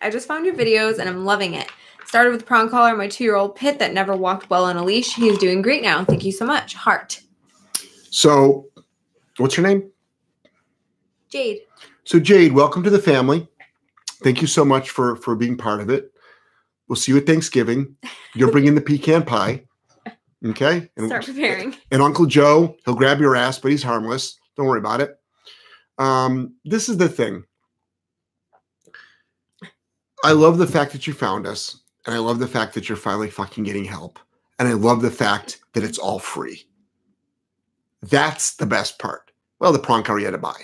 I just found your videos and I'm loving it. Started with prong collar, my 2-year-old Pitt that never walked well on a leash. He is doing great now. Thank you so much. Heart. So what's your name? Jade. So Jade, welcome to the family. Thank you so much for being part of it. We'll see you at Thanksgiving. You're bringing the pecan pie. Okay. And start preparing. And Uncle Joe, he'll grab your ass, but he's harmless. Don't worry about it. This is the thing. I love the fact that you found us, and I love the fact that you're finally fucking getting help, and I love the fact that it's all free. That's the best part. Well, the prong collar you had to buy.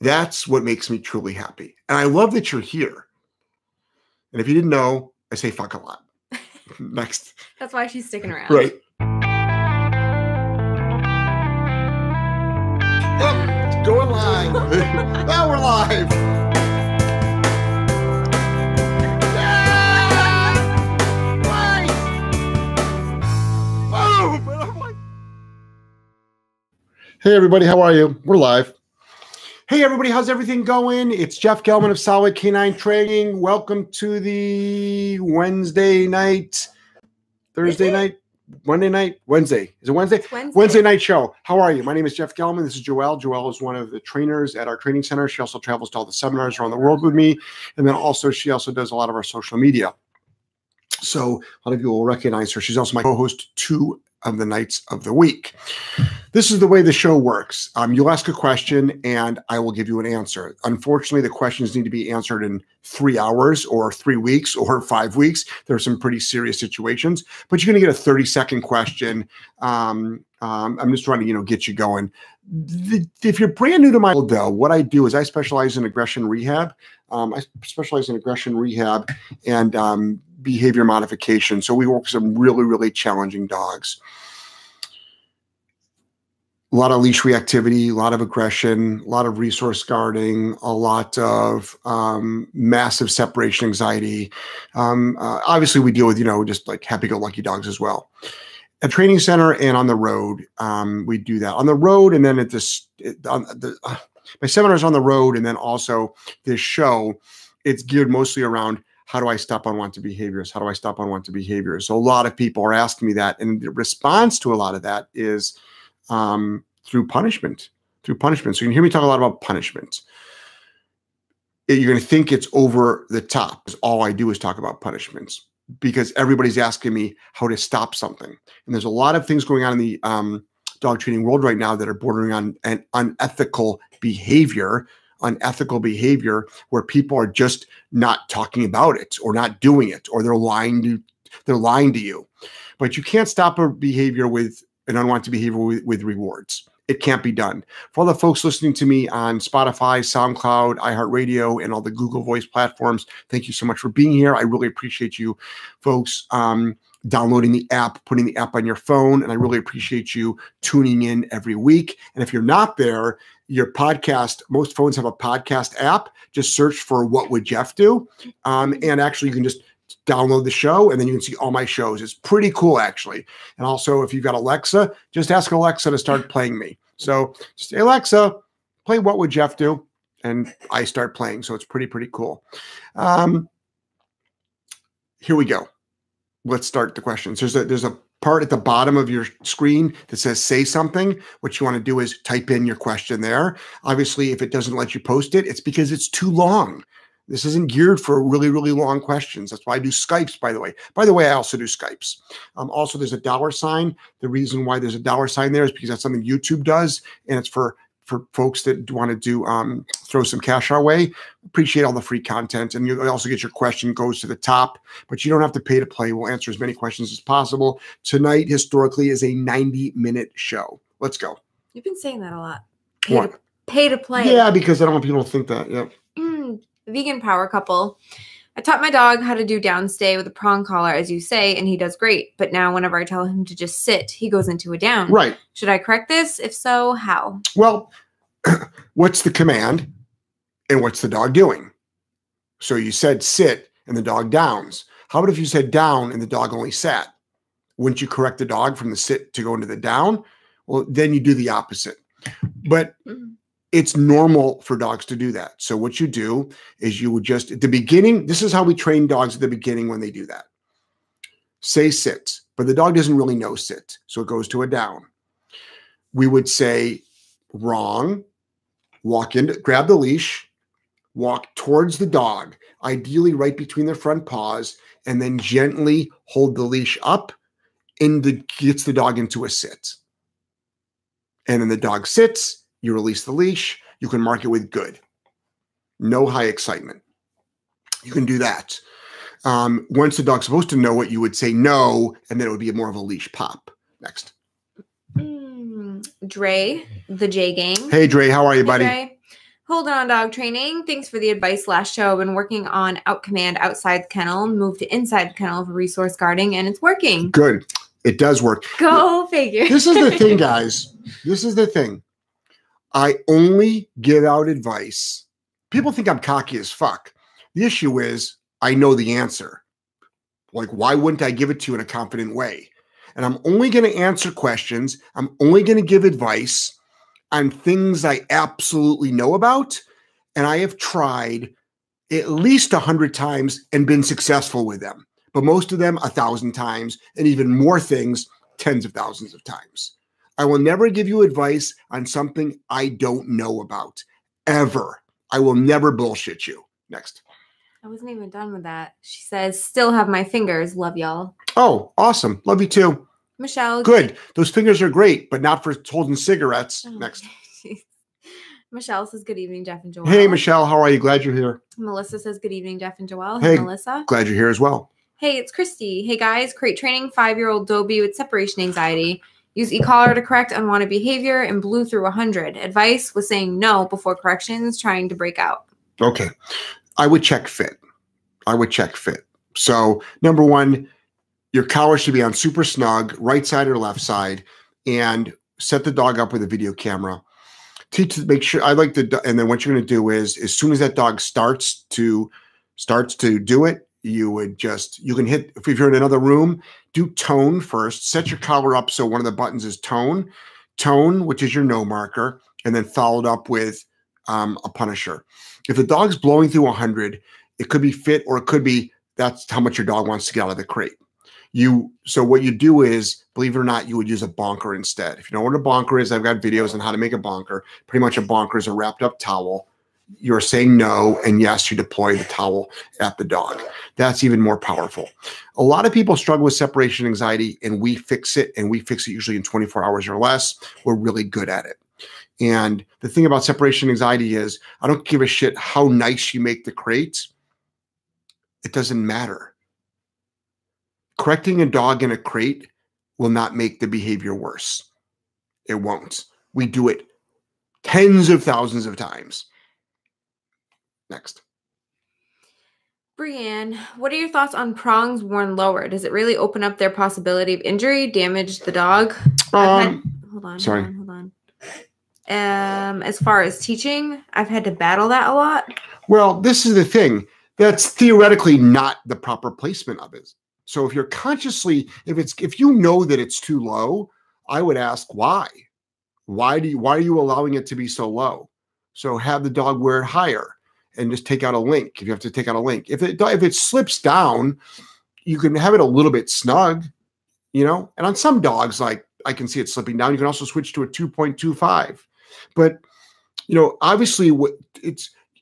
That's what makes me truly happy, and I love that you're here. And if you didn't know, I say fuck a lot. Next. That's why she's sticking around. Right. Oh, it's going live. Now we're live. Ah, boom. And I'm like... Hey, everybody. How are you? We're live. Hey, everybody. How's everything going? It's Jeff Gellman of Solid Canine Training. Welcome to the Wednesday night show. How are you? My name is Jeff Gellman. This is Joelle. Joelle is one of the trainers at our training center. She also travels to all the seminars around the world with me. And then also she also does a lot of our social media. So a lot of you will recognize her. She's also my co-host too. Of the nights of the week. This is the way the show works. You'll ask a question and I will give you an answer. Unfortunately, the questions need to be answered in 3 hours or 3 weeks or 5 weeks. There are some pretty serious situations, but you're going to get a 30-second question. I'm just trying to, get you going. If you're brand new to my world, though, what I do is I specialize in aggression rehab. And behavior modification. So we work with some really, really challenging dogs. A lot of leash reactivity, a lot of aggression, a lot of resource guarding, a lot of massive separation anxiety. Obviously, we deal with, just like happy-go-lucky dogs as well. At training center and on the road, we do that. On the road and then my seminars on the road and then also this show, it's geared mostly around how do I stop unwanted behaviors? How do I stop unwanted behaviors? So a lot of people are asking me that. And the response to a lot of that is through punishment, So you can hear me talk a lot about punishment. You're going to think it's over the top. All I do is talk about punishments because everybody's asking me how to stop something. And there's a lot of things going on in the dog training world right now that are bordering on an unethical behavior where people are just not talking about it or not doing it, or they're lying to you. But you can't stop a behavior with an unwanted behavior with rewards. It can't be done. For all the folks listening to me on Spotify, SoundCloud, iHeartRadio, and all the Google Voice platforms, thank you so much for being here. I really appreciate you folks downloading the app, putting the app on your phone, and I really appreciate you tuning in every week. And if you're not there, your podcast, most phones have a podcast app. Just search for What Would Jeff Do? And actually, you can just download the show, and then you can see all my shows. It's pretty cool, actually. And also, if you've got Alexa, just ask Alexa to start playing me. So just say, Alexa, play What Would Jeff Do? And I start playing. So it's pretty cool. Here we go. Let's start the questions. There's a part at the bottom of your screen that says say something. What you want to do is type in your question there. Obviously, if it doesn't let you post it, it's because it's too long. This isn't geared for really, really long questions. That's why I do Skypes, by the way. I also do Skypes. Also, there's a $. The reason why there's a $ there is because that's something YouTube does, and it's for folks that want to do throw some cash our way. Appreciate all the free content. And you also get your question goes to the top, but you don't have to pay to play. We'll answer as many questions as possible. Tonight, historically, is a 90-minute show. Let's go. You've been saying that a lot. Pay to play. Yeah, because I don't want people to think that. Yep. Vegan power couple. I taught my dog how to do downstay with a prong collar, as you say, and he does great. But now whenever I tell him to just sit, he goes into a down. Right. Should I correct this? If so, how? Well, what's the command and what's the dog doing? So you said sit and the dog downs. How about if you said down and the dog only sat? Wouldn't you correct the dog from the sit to go into the down? Well, then you do the opposite. But It's normal for dogs to do that. So what you do is you would just, at the beginning, this is how we train dogs at the beginning when they do that. Say sit, but the dog doesn't really know sit. So it goes to a down. We would say wrong, walk in, grab the leash, walk towards the dog, ideally right between their front paws, and then gently hold the leash up and gets the dog into a sit. And then the dog sits, you release the leash, you can mark it with good. No high excitement. You can do that. Once the dog's supposed to know it, you would say no, and then it would be more of a leash pop. Next. Dre, the J Gang. Hey, Dre, how are you, buddy? Dre. Hold on, dog training. Thanks for the advice last show. I've been working on out command outside kennel, moved to inside kennel for resource guarding, and it's working. Good. It does work. Go figure. This is the thing, guys. This is the thing. I only give out advice. People think I'm cocky as fuck. The issue is I know the answer. Like, why wouldn't I give it to you in a confident way? And I'm only going to answer questions. I'm only going to give advice on things I absolutely know about. And I have tried at least 100 times and been successful with them. But most of them 1,000 times, and even more things tens of thousands of times. I will never give you advice on something I don't know about, ever. I will never bullshit you. Next. I wasn't even done with that. She says, still have my fingers. Love y'all. Oh, awesome. Love you too. Michelle. Good. Those fingers are great, but not for holding cigarettes. Oh, next. Geez. Michelle says, good evening, Jeff and Joelle. Hey, Michelle. How are you? Glad you're here. Melissa says, good evening, Jeff and Joelle. Hey, Melissa. Glad you're here as well. Hey, it's Christy. Hey, guys. Crate training, 5-year-old Dobie with separation anxiety. Use e-collar to correct unwanted behavior and blew through 100. Advice was saying no before corrections, trying to break out. Okay. I would check fit. I would check fit. So number one, your collar should be on super snug, right side or left side, and set the dog up with a video camera. Teach, make sure, I like the, and then what you're going to do is as soon as that dog starts to do it, you would just, you can hit, if you're in another room, do tone first, set your collar up. So one of the buttons is tone, which is your no marker, and then followed up with a punisher. If the dog's blowing through 100, it could be fit, or it could be, that's how much your dog wants to get out of the crate. So what you do is, believe it or not, you would use a bonker instead. If you don't know what a bonker is, I've got videos on how to make a bonker. Pretty much a bonker is a wrapped up towel. You're saying no, and yes, you deploy the towel at the dog. That's even more powerful. A lot of people struggle with separation anxiety, and we fix it, usually in 24 hours or less. We're really good at it. And the thing about separation anxiety is, I don't give a shit how nice you make the crate. It doesn't matter. Correcting a dog in a crate will not make the behavior worse. It won't. We do it tens of thousands of times. Next. Brianne, what are your thoughts on prongs worn lower? Does it really open up their possibility of injury, damage the dog? Hold on. As far as teaching, I've had to battle that a lot. Well, this is the thing. That's theoretically not the proper placement of it. So if you're consciously, if you know that it's too low, I would ask why. Why are you allowing it to be so low? So have the dog wear it higher. And just take out a link if you have to take out a link. If it slips down, you can have it a little bit snug, you know. And on some dogs, like I can see it slipping down. You can also switch to a 2.25. But you know, obviously,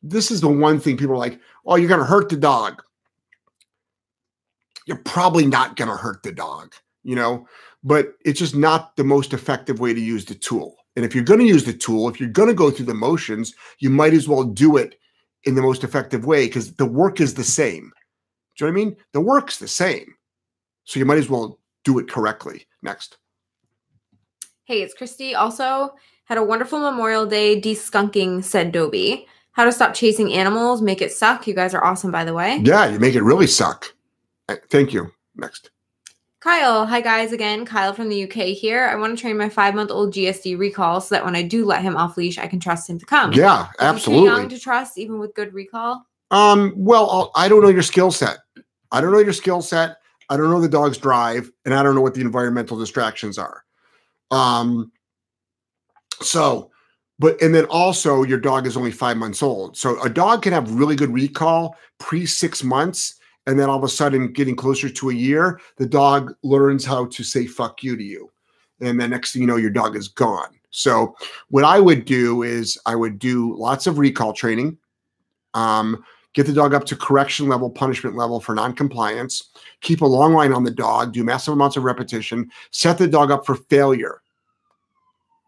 this is the one thing people are like, oh, you're going to hurt the dog. You're probably not going to hurt the dog, you know. But it's just not the most effective way to use the tool. And if you're going to use the tool, if you're going to go through the motions, you might as well do it in the most effective way, because the work is the same. Do you know what I mean? The work's the same. So you might as well do it correctly. Next. Hey, it's Christy. Also, had a wonderful Memorial Day de-skunking, said Dobie. How to stop chasing animals, make it suck. You guys are awesome, by the way. Yeah, you make it really suck. Thank you. Next. Kyle. Hi, guys. Again, Kyle from the UK here. I want to train my 5-month-old GSD recall so that when I do let him off leash, I can trust him to come. Yeah, absolutely. Is he too young to trust even with good recall? Well, I don't know your skill set. I don't know your skill set. I don't know the dog's drive, and I don't know what the environmental distractions are. So, But, and then also your dog is only 5 months old. So a dog can have really good recall pre 6 months. And then all of a sudden getting closer to a year, the dog learns how to say, fuck you to you. And the next thing you know, your dog is gone. So what I would do is I would do lots of recall training, get the dog up to correction level, punishment level for noncompliance, keep a long line on the dog, do massive amounts of repetition, set the dog up for failure.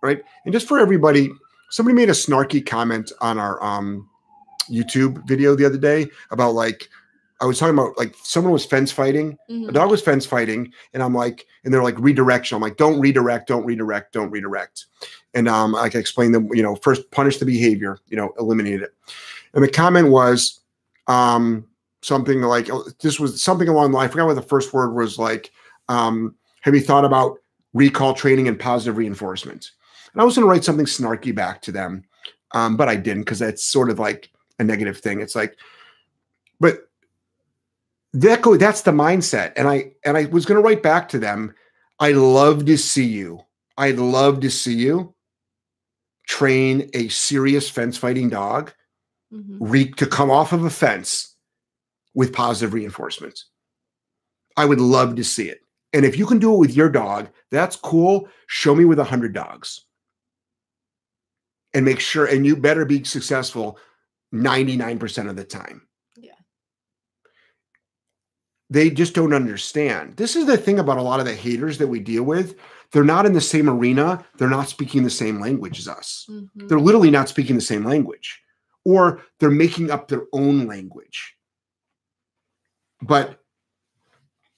Right. And just for everybody, somebody made a snarky comment on our YouTube video the other day about like, I was talking about like someone was fence fighting, a dog was fence fighting, and I'm like, and they're like redirection. I'm like, don't redirect, don't redirect, don't redirect. And I can explain them, you know, first punish the behavior, you know, eliminate it. And the comment was something like, this was something along the line, I forgot what the first word was like, have you thought about recall training and positive reinforcement? And I was going to write something snarky back to them, but I didn't because that's sort of like a negative thing. It's like, but that's the mindset. And I was going to write back to them, I'd love to see you. I'd love to see you train a serious fence fighting dog to come off of a fence with positive reinforcement. I would love to see it. And if you can do it with your dog, that's cool. Show me with 100 dogs and make sure, and you better be successful 99% of the time. They just don't understand. This is the thing about a lot of the haters that we deal with. They're not in the same arena. They're not speaking the same language as us. They're literally not speaking the same language, or they're making up their own language. But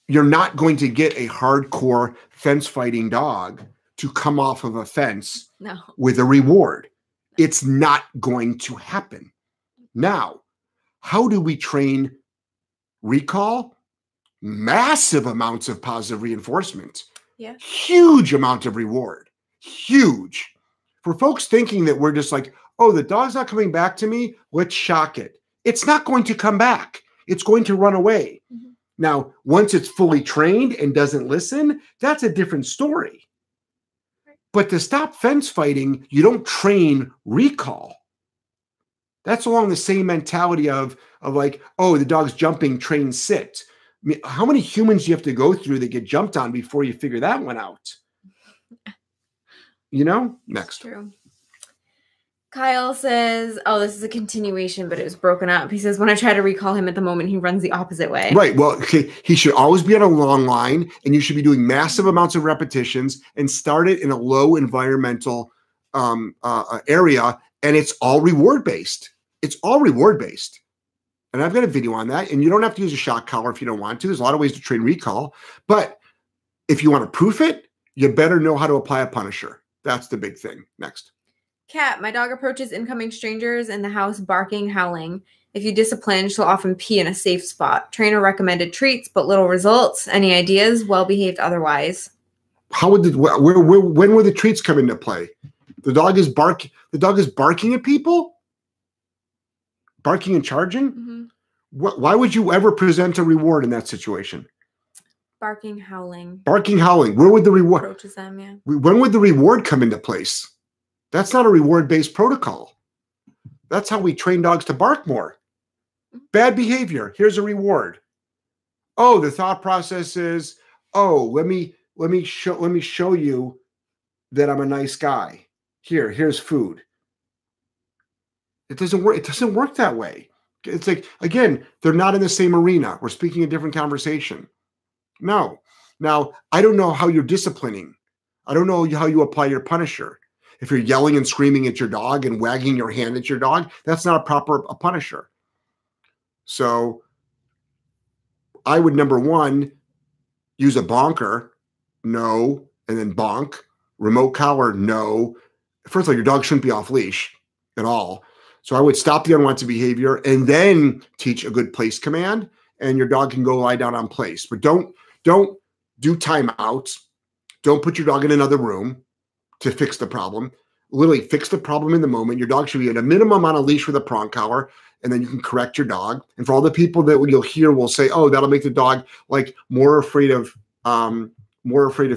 you're not going to get a hardcore fence fighting dog to come off of a fence with a reward. It's not going to happen. Now, how do we train recall? Massive amounts of positive reinforcement, huge amount of reward, huge. For folks thinking that we're just like, oh, the dog's not coming back to me, let's shock it. It's not going to come back. It's going to run away. Now, once it's fully trained and doesn't listen, that's a different story. But to stop fence fighting, you don't train recall. That's along the same mentality of like, oh, the dog's jumping, train sit. I mean, how many humans do you have to go through that get jumped on before you figure that one out? You know, next. True. Kyle says, oh, this is a continuation, but it was broken up. He says, when I try to recall him at the moment, he runs the opposite way. Right. Well, okay. He should always be on a long line, and you should be doing massive amounts of repetitions and start it in a low environmental area. And it's all reward based. It's all reward based. And I've got a video on that. And you don't have to use a shock collar if you don't want to. There's a lot of ways to train recall. But if you want to proof it, you better know how to apply a punisher. That's the big thing. Next. Cat, my dog approaches incoming strangers in the house barking, howling. If you discipline, she'll often pee in a safe spot. Trainer recommended treats, but little results. Any ideas? Well behaved otherwise. How would when would the treats come into play? The dog is barking at people? Barking and charging? Why would you ever present a reward in that situation? Barking, howling. Barking, howling. Where would the reward? Approaches them, yeah. When would the reward come into place? That's not a reward-based protocol. That's how we train dogs to bark more. Bad behavior. Here's a reward. Oh, the thought process is, oh, let me show you that I'm a nice guy. Here's food. It doesn't work. It doesn't work that way. It's like, again, they're not in the same arena. We're speaking a different conversation. No. Now, I don't know how you're disciplining. I don't know how you apply your punisher. If you're yelling and screaming at your dog and wagging your hand at your dog, that's not a proper punisher. So I would, number one, use a bonker. No. And then bonk. Remote collar. No. First of all, your dog shouldn't be off leash at all. So I would stop the unwanted behavior and then teach a good place command, and your dog can go lie down on place. But don't do timeouts. Don't put your dog in another room to fix the problem. Literally fix the problem in the moment. Your dog should be at a minimum on a leash with a prong collar, and then you can correct your dog. And for all the people that you'll hear will say, oh, that'll make the dog like more afraid of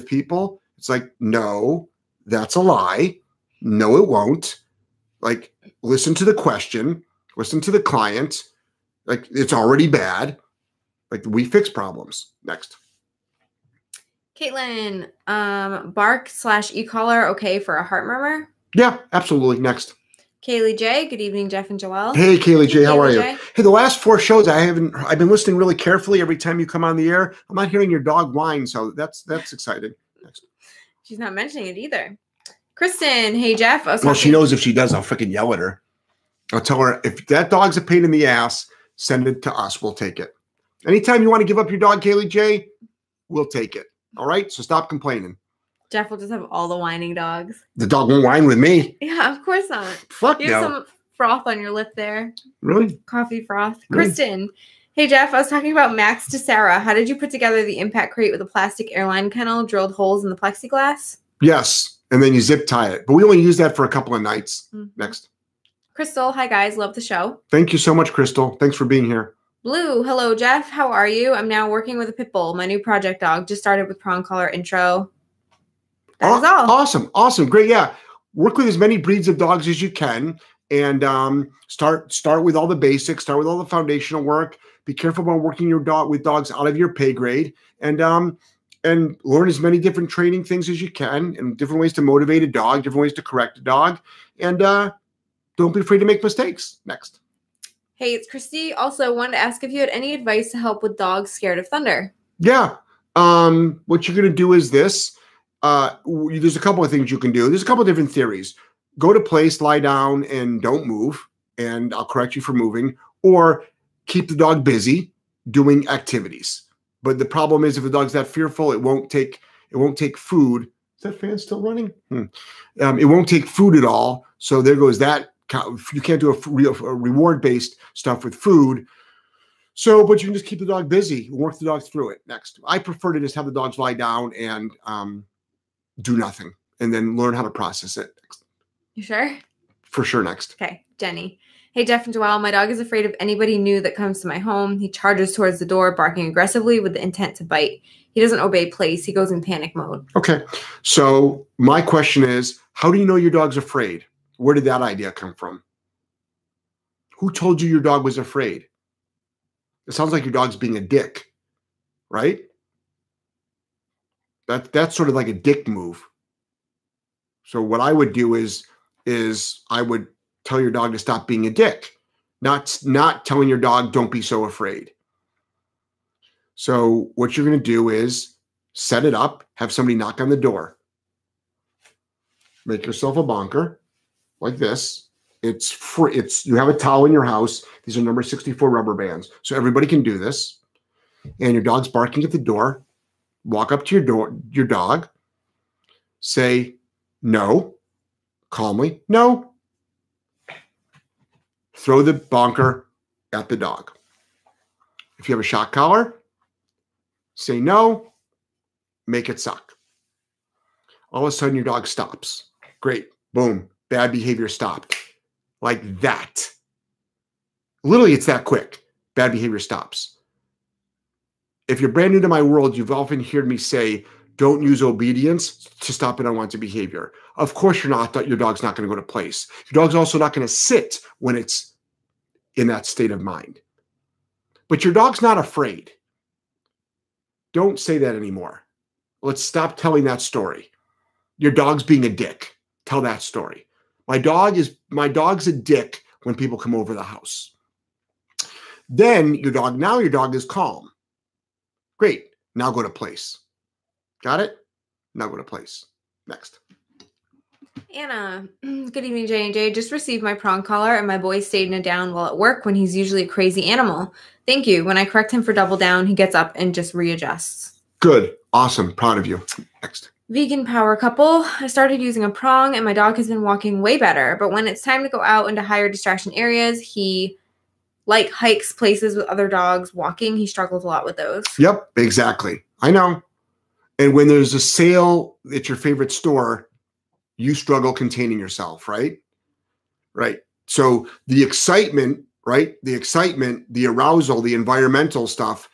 people. It's like, no, that's a lie. No, it won't. like listen to the question, listen to the client. Like it's already bad. Like we fix problems. Next. Caitlin, bark/e-collar okay for a heart murmur? Yeah, absolutely. Next. Kaylee J, good evening, Jeff and Joelle. Hey, Kaylee J, how are you? Hey, the last four shows I've been listening really carefully every time you come on the air. I'm not hearing your dog whine, so that's exciting. Next. She's not mentioning it either. Kristen, hey, Jeff. Well, she knows if she does, I'll freaking yell at her. I'll tell her, if that dog's a pain in the ass, send it to us. We'll take it. Anytime you want to give up your dog, Kaylee J, we'll take it. All right? So stop complaining. Jeff will just have all the whining dogs. The dog won't whine with me. Yeah, of course not. Fuck no. You have some froth on your lip there. Really? Coffee froth. Really? Kristen. Hey, Jeff. I was talking about Max to Sarah. How did you put together the impact crate with a plastic airline kennel, drilled holes in the plexiglass? Yes. And then you zip tie it. But we only used that for a couple of nights. Mm-hmm. Next. Crystal. Hi, guys. Love the show. Thank you so much, Crystal. Thanks for being here. Blue. Hello, Jeff. How are you? I'm now working with a pit bull, my new project dog. Just started with prong collar intro. Awesome. Awesome. Great. Yeah. Work with as many breeds of dogs as you can and start with all the basics, start with all the foundational work. Be careful about working your dog with dogs out of your pay grade and learn as many different training things as you can and different ways to motivate a dog, different ways to correct a dog. And don't be afraid to make mistakes. Next. Hey, it's Christy. Also wanted to ask if you had any advice to help with dogs scared of thunder. Yeah. What you're going to do is this. There's a couple of things you can do. There's a couple of different theories. Go to place, lie down, and don't move, and I'll correct you for moving, or keep the dog busy doing activities. But the problem is if the dog's that fearful, it won't take food. Is that fan still running? It won't take food at all. So there goes that. You can't do a reward-based stuff with food. So, but you can just keep the dog busy, work the dog through it. Next. I prefer to just have the dogs lie down and do nothing and then learn how to process it. You sure? For sure. Next. Okay. Jenny. Hey, Jeff and Joelle, my dog is afraid of anybody new that comes to my home. He charges towards the door, barking aggressively with the intent to bite. He doesn't obey place. He goes in panic mode. Okay. So my question is, how do you know your dog's afraid? Where did that idea come from? Who told you your dog was afraid? It sounds like your dog's being a dick, right? That's sort of like a dick move. So what I would do is I would tell your dog to stop being a dick, not telling your dog, don't be so afraid. So what you're going to do is set it up, have somebody knock on the door. Make yourself a bonker like this. It's free. You have a towel in your house. These are number 64 rubber bands. So everybody can do this. And your dog's barking at the door. Walk up to your dog, say no, calmly, no. Throw the bonker at the dog. If you have a shock collar, say no, make it suck. All of a sudden your dog stops. Great, boom, bad behavior stopped. Like that. Literally it's that quick. Bad behavior stops. If you're brand new to my world, you've often heard me say, don't use obedience to stop an unwanted behavior. Of course you're not. Your dog's not going to go to place. Your dog's also not going to sit when it's in that state of mind. But your dog's not afraid. Don't say that anymore. Let's stop telling that story. Your dog's being a dick. Tell that story. My dog's a dick when people come over the house. Then your dog is calm. Great. Now go to place. Got it? Now go to place. Next. Anna. Good evening, J&J. Just received my prong collar and my boy stayed in a down while at work when he's usually a crazy animal. Thank you. When I correct him for double down, he gets up and just readjusts. Good. Awesome. Proud of you. Next. Vegan power couple. I started using a prong and my dog has been walking way better. But when it's time to go out into higher distraction areas, he hikes places with other dogs, walking. He struggles a lot with those. Yep, exactly. I know. And when there's a sale at your favorite store, you struggle containing yourself, right? Right. So the excitement, right? The excitement, the arousal, the environmental stuff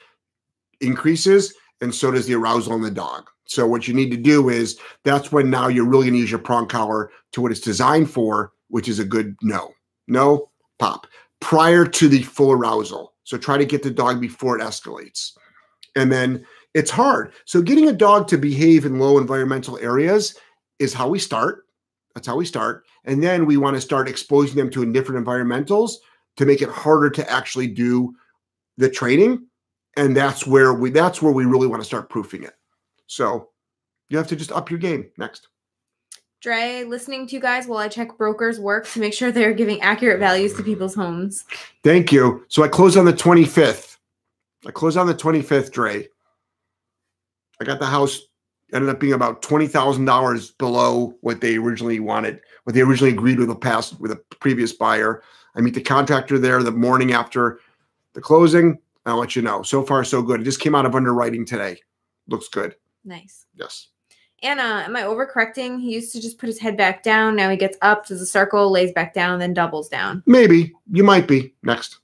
increases, and so does the arousal in the dog. So what you need to do is that's when now you're really going to use your prong collar to what it's designed for, which is a good no. No, pop. Prior to the full arousal. So try to get the dog before it escalates. And then it's hard. So getting a dog to behave in low environmental areas is how we start. That's how we start. And then we want to start exposing them to different environmentals to make it harder to actually do the training. And that's where we really want to start proofing it. So you have to just up your game. Next. Dre, listening to you guys while I check brokers' work to make sure they're giving accurate values to people's homes. Thank you. So I closed on the 25th. I closed on the 25th, Dre. I got the house, ended up being about $20,000 below what they originally wanted, what they originally agreed with the previous buyer. I meet the contractor there the morning after the closing. I'll let you know. So far, so good. It just came out of underwriting today. Looks good. Nice. Yes. Anna, am I overcorrecting? He used to just put his head back down. Now he gets up, does a circle, lays back down, then doubles down. Maybe. You might be. Next.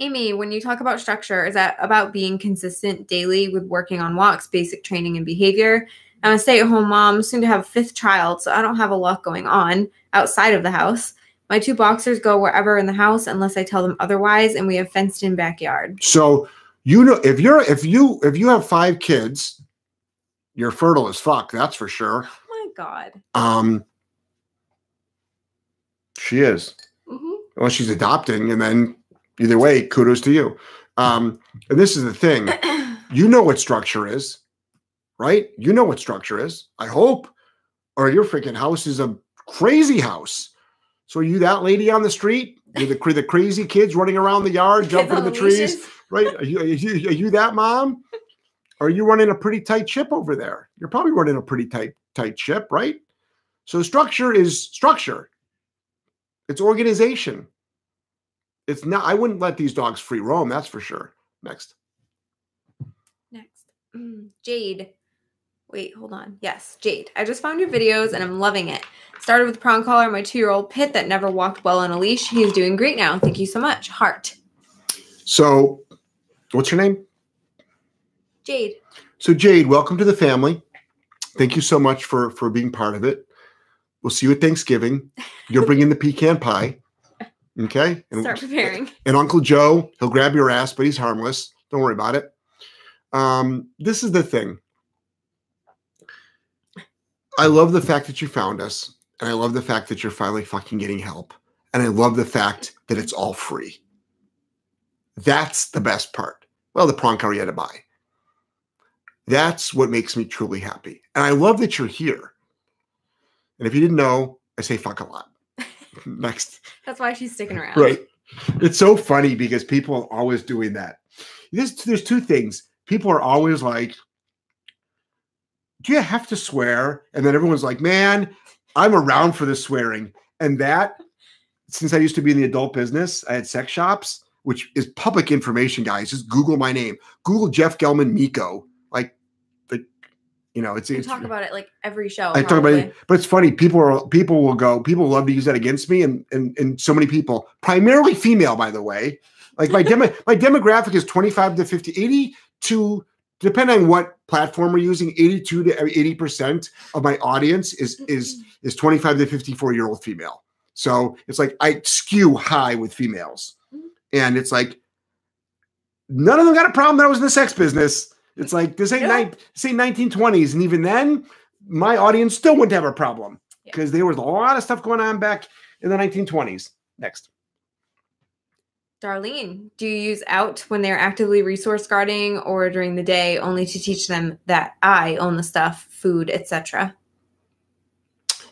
Amy, when you talk about structure, is that about being consistent daily with working on walks, basic training, and behavior? I'm a stay-at-home mom, soon to have a fifth child, so I don't have a lot going on outside of the house. My two boxers go wherever in the house unless I tell them otherwise, and we have fenced-in backyard. So, you know, if you have five kids... You're fertile as fuck, that's for sure. Oh my God. She is. Mm-hmm. Well, she's adopting, and then either way, kudos to you. And this is the thing. You know what structure is, right? You know what structure is, I hope. Or your freaking house is a crazy house. So are you that lady on the street? You're the crazy kids running around the yard, jumping in the trees, right? Are you that mom? Are you running a pretty tight ship over there? You're probably running a pretty tight ship, right? So structure is structure. It's organization. It's not. I wouldn't let these dogs free roam. That's for sure. Next. Next. Jade. Wait, hold on. Yes, Jade. I just found your videos and I'm loving it. Started with prong collar, my 2-year-old Pitt that never walked well on a leash. He's doing great now. Thank you so much. Heart. So what's your name? Jade. So Jade, welcome to the family. Thank you so much for being part of it. We'll see you at Thanksgiving. You'll bring in the pecan pie. Okay? And start preparing. And Uncle Joe, he'll grab your ass, but he's harmless. Don't worry about it. This is the thing. I love the fact that you found us, and I love the fact that you're finally fucking getting help, and I love the fact that it's all free. That's the best part. Well, the prong collar you had to buy. That's what makes me truly happy. And I love that you're here. And if you didn't know, I say fuck a lot. Next. That's why she's sticking around. Right. It's so funny because people are always doing that. There's two things. People are always like, do you have to swear? And then everyone's like, man, I'm around for the swearing. And that, since I used to be in the adult business, I had sex shops, which is public information, guys. Just Google my name. Google Jeff Gellman Miko. You know, it's talk about it like every show. I talk about it, but it's funny. People will go. People love to use that against me, and so many people, primarily female, by the way. Like my my demographic is 25 to 50, 80 to depending on what platform we're using. 82 to 80% of my audience is 25 to 54-year-old female. So it's like I skew high with females, and it's like none of them got a problem that I was in the sex business. It's like, this ain't 1920s. And even then, my audience still wouldn't have a problem because there was a lot of stuff going on back in the 1920s. Next. Darlene, do you use out when they're actively resource guarding or during the day only to teach them that I own the stuff, food, etc.?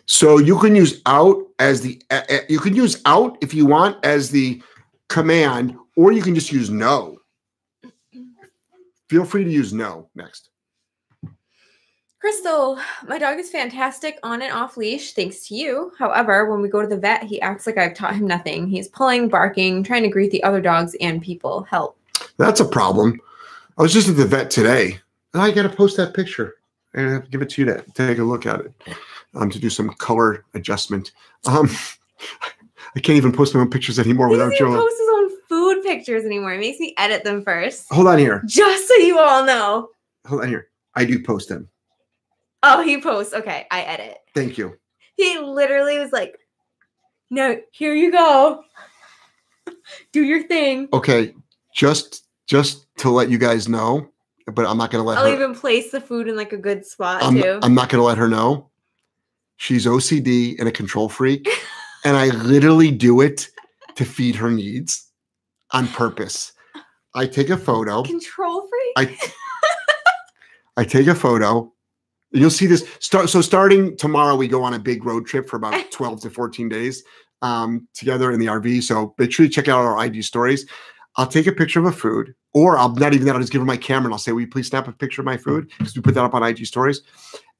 So you can use out as the, you can use out if you want as the command, or you can just use no. Feel free to use no. Next. Crystal, my dog is fantastic on and off leash, thanks to you. However, when we go to the vet, he acts like I've taught him nothing. He's pulling, barking, trying to greet the other dogs and people. Help. That's a problem. I was just at the vet today. I got to post that picture. I have to give it to you to take a look at it, to do some color adjustment. I can't even post my own pictures anymore without Joelle. Food pictures anymore. It makes me edit them first. Hold on here. Just so you all know. Hold on here. I do post them. Oh, he posts. Okay. I edit. Thank you. He literally was like, Now, here you go. Do your thing. Okay. Just to let you guys know, but I'm not going to let her. I'll even place the food in like a good spot too. I'm not going to let her know. She's OCD and a control freak. And I literally do it to feed her needs on purpose. I take a photo. Control freak? I take a photo. You'll see this. So starting tomorrow, we go on a big road trip for about 12 to 14 days together in the RV. So make sure you check out our IG stories. I'll take a picture of a food, or I'll not even that. I'll just give her my camera and I'll say, will you please snap a picture of my food? Because we put that up on IG stories.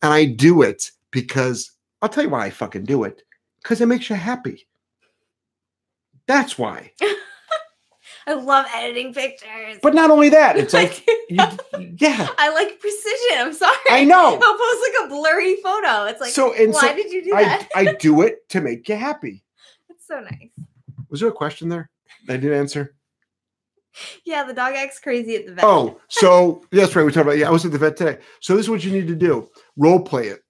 And I do it because I'll tell you why I fucking do it. Because it makes you happy. That's why. I love editing pictures. But not only that, it's like, yeah. I like precision. I'm sorry. I know. I'll post like a blurry photo. It's like, so, why did you do that? I do it to make you happy. That's so nice. Was there a question there that I didn't answer? Yeah, the dog acts crazy at the vet. Oh, so that's right. We talked about, yeah, I was at the vet today. So this is what you need to do. Role play it.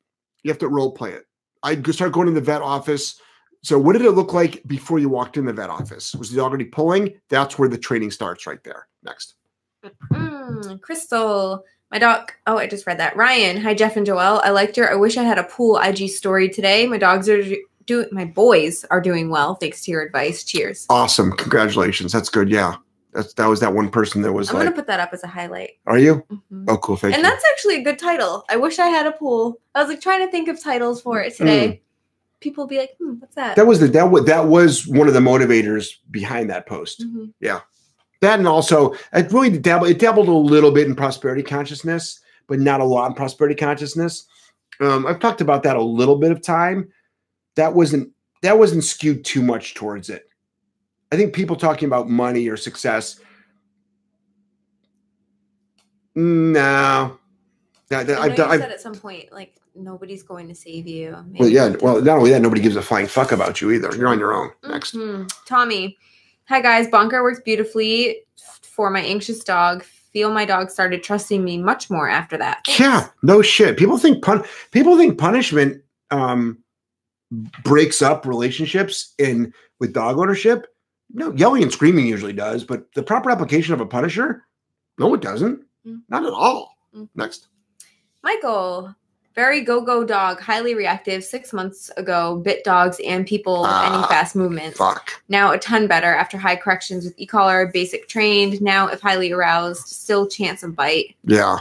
You have to role play it. I start going to the vet office. So what did it look like before you walked in the vet office? Was the dog already pulling? That's where the training starts right there. Next. Crystal, my dog. Oh, I just read that. Ryan, hi, Jeff and Joelle. I liked your I wish I had a pool IG story today. My boys are doing well. Thanks to your advice. Cheers. Awesome. Congratulations. That's good. Yeah. That was that one person that was I'm going to put that up as a highlight. Are you? Mm-hmm. Oh, cool. Thank you. And that's actually a good title. I wish I had a pool. I was like trying to think of titles for it today. People be like, what's that? That was one of the motivators behind that post. Mm-hmm. Yeah. That and also, it really dabbled a little bit in prosperity consciousness, but not a lot in prosperity consciousness. I've talked about that a little bit of time. That wasn't skewed too much towards it. I think people talking about money or success. No. I said at some point, like, nobody's going to save you. Maybe. Well, yeah. Well, not only that, nobody gives a flying fuck about you either. You're on your own. Next. Tommy. Hi, guys. Bonker works beautifully for my anxious dog. Feel my dog started trusting me much more after that. Thanks. Yeah. No shit. People think punishment breaks up relationships with dog ownership. No, yelling and screaming usually does, but the proper application of a punisher, no, it doesn't. Not at all. Next. Michael. Very go-go dog, highly reactive. 6 months ago, bit dogs and people with any fast movement. Fuck. Now a ton better after high corrections with e-collar, basic trained. Now if highly aroused, still chance of bite. Yeah.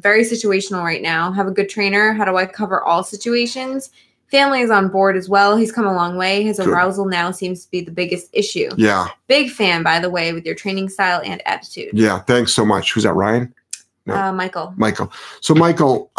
Very situational right now. Have a good trainer. How do I cover all situations? Family is on board as well. He's come a long way. His arousal now seems to be the biggest issue. Yeah. Big fan, by the way, with your training style and aptitude. Yeah. Thanks so much. Who's that, Ryan? No. Michael. So Michael,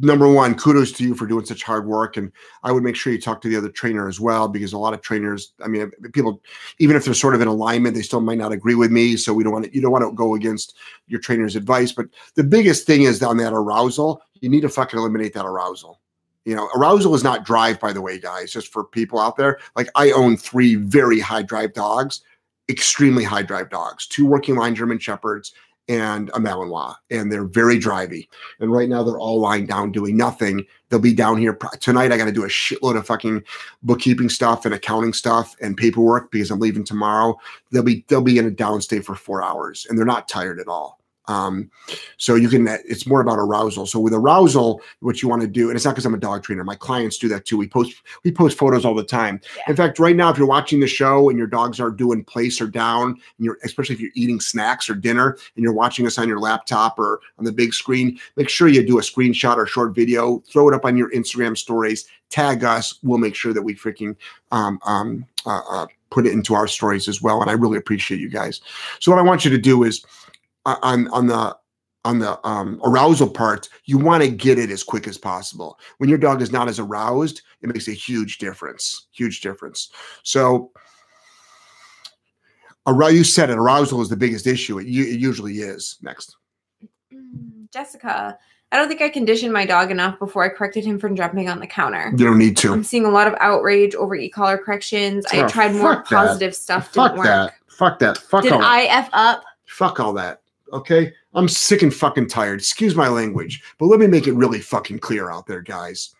number one, kudos to you for doing such hard work. And I would make sure you talk to the other trainer as well, because a lot of trainers, I mean, people, even if they're sort of in alignment, they still might not agree with me. So you don't want to go against your trainer's advice. But the biggest thing is on that arousal, you need to fucking eliminate that arousal. You know, arousal is not drive, by the way, guys, just for people out there. Like I own 3 very high drive dogs, extremely high drive dogs, 2 working line German Shepherds, and a Malinois, and they're very drivey. And right now they're all lying down doing nothing. They'll be down here tonight. I got to do a shitload of fucking bookkeeping stuff and accounting stuff and paperwork because I'm leaving tomorrow. They'll be in a down state for 4 hours and they're not tired at all. So it's more about arousal. So with arousal, what you want to do, and it's not because I'm a dog trainer, my clients do that too. We post photos all the time. Yeah. In fact, right now, if you're watching the show and your dogs are doing place or down, and especially if you're eating snacks or dinner and you're watching us on your laptop or on the big screen, make sure you do a screenshot or short video, throw it up on your Instagram stories, tag us. We'll make sure that we freaking, put it into our stories as well. And I really appreciate you guys. So what I want you to do is, on the arousal part, you want to get it as quick as possible. When your dog is not as aroused, it makes a huge difference. Huge difference. So you said it, arousal is the biggest issue. It usually is. Next. Jessica, I don't think I conditioned my dog enough before I corrected him from jumping on the counter. You don't need to. I'm seeing a lot of outrage over e-collar corrections. Oh, I tried more positive stuff. Didn't work. Fuck that. Fuck that. Did I F up? Fuck all that. Okay, I'm sick and fucking tired. Excuse my language, but let me make it really fucking clear out there, guys.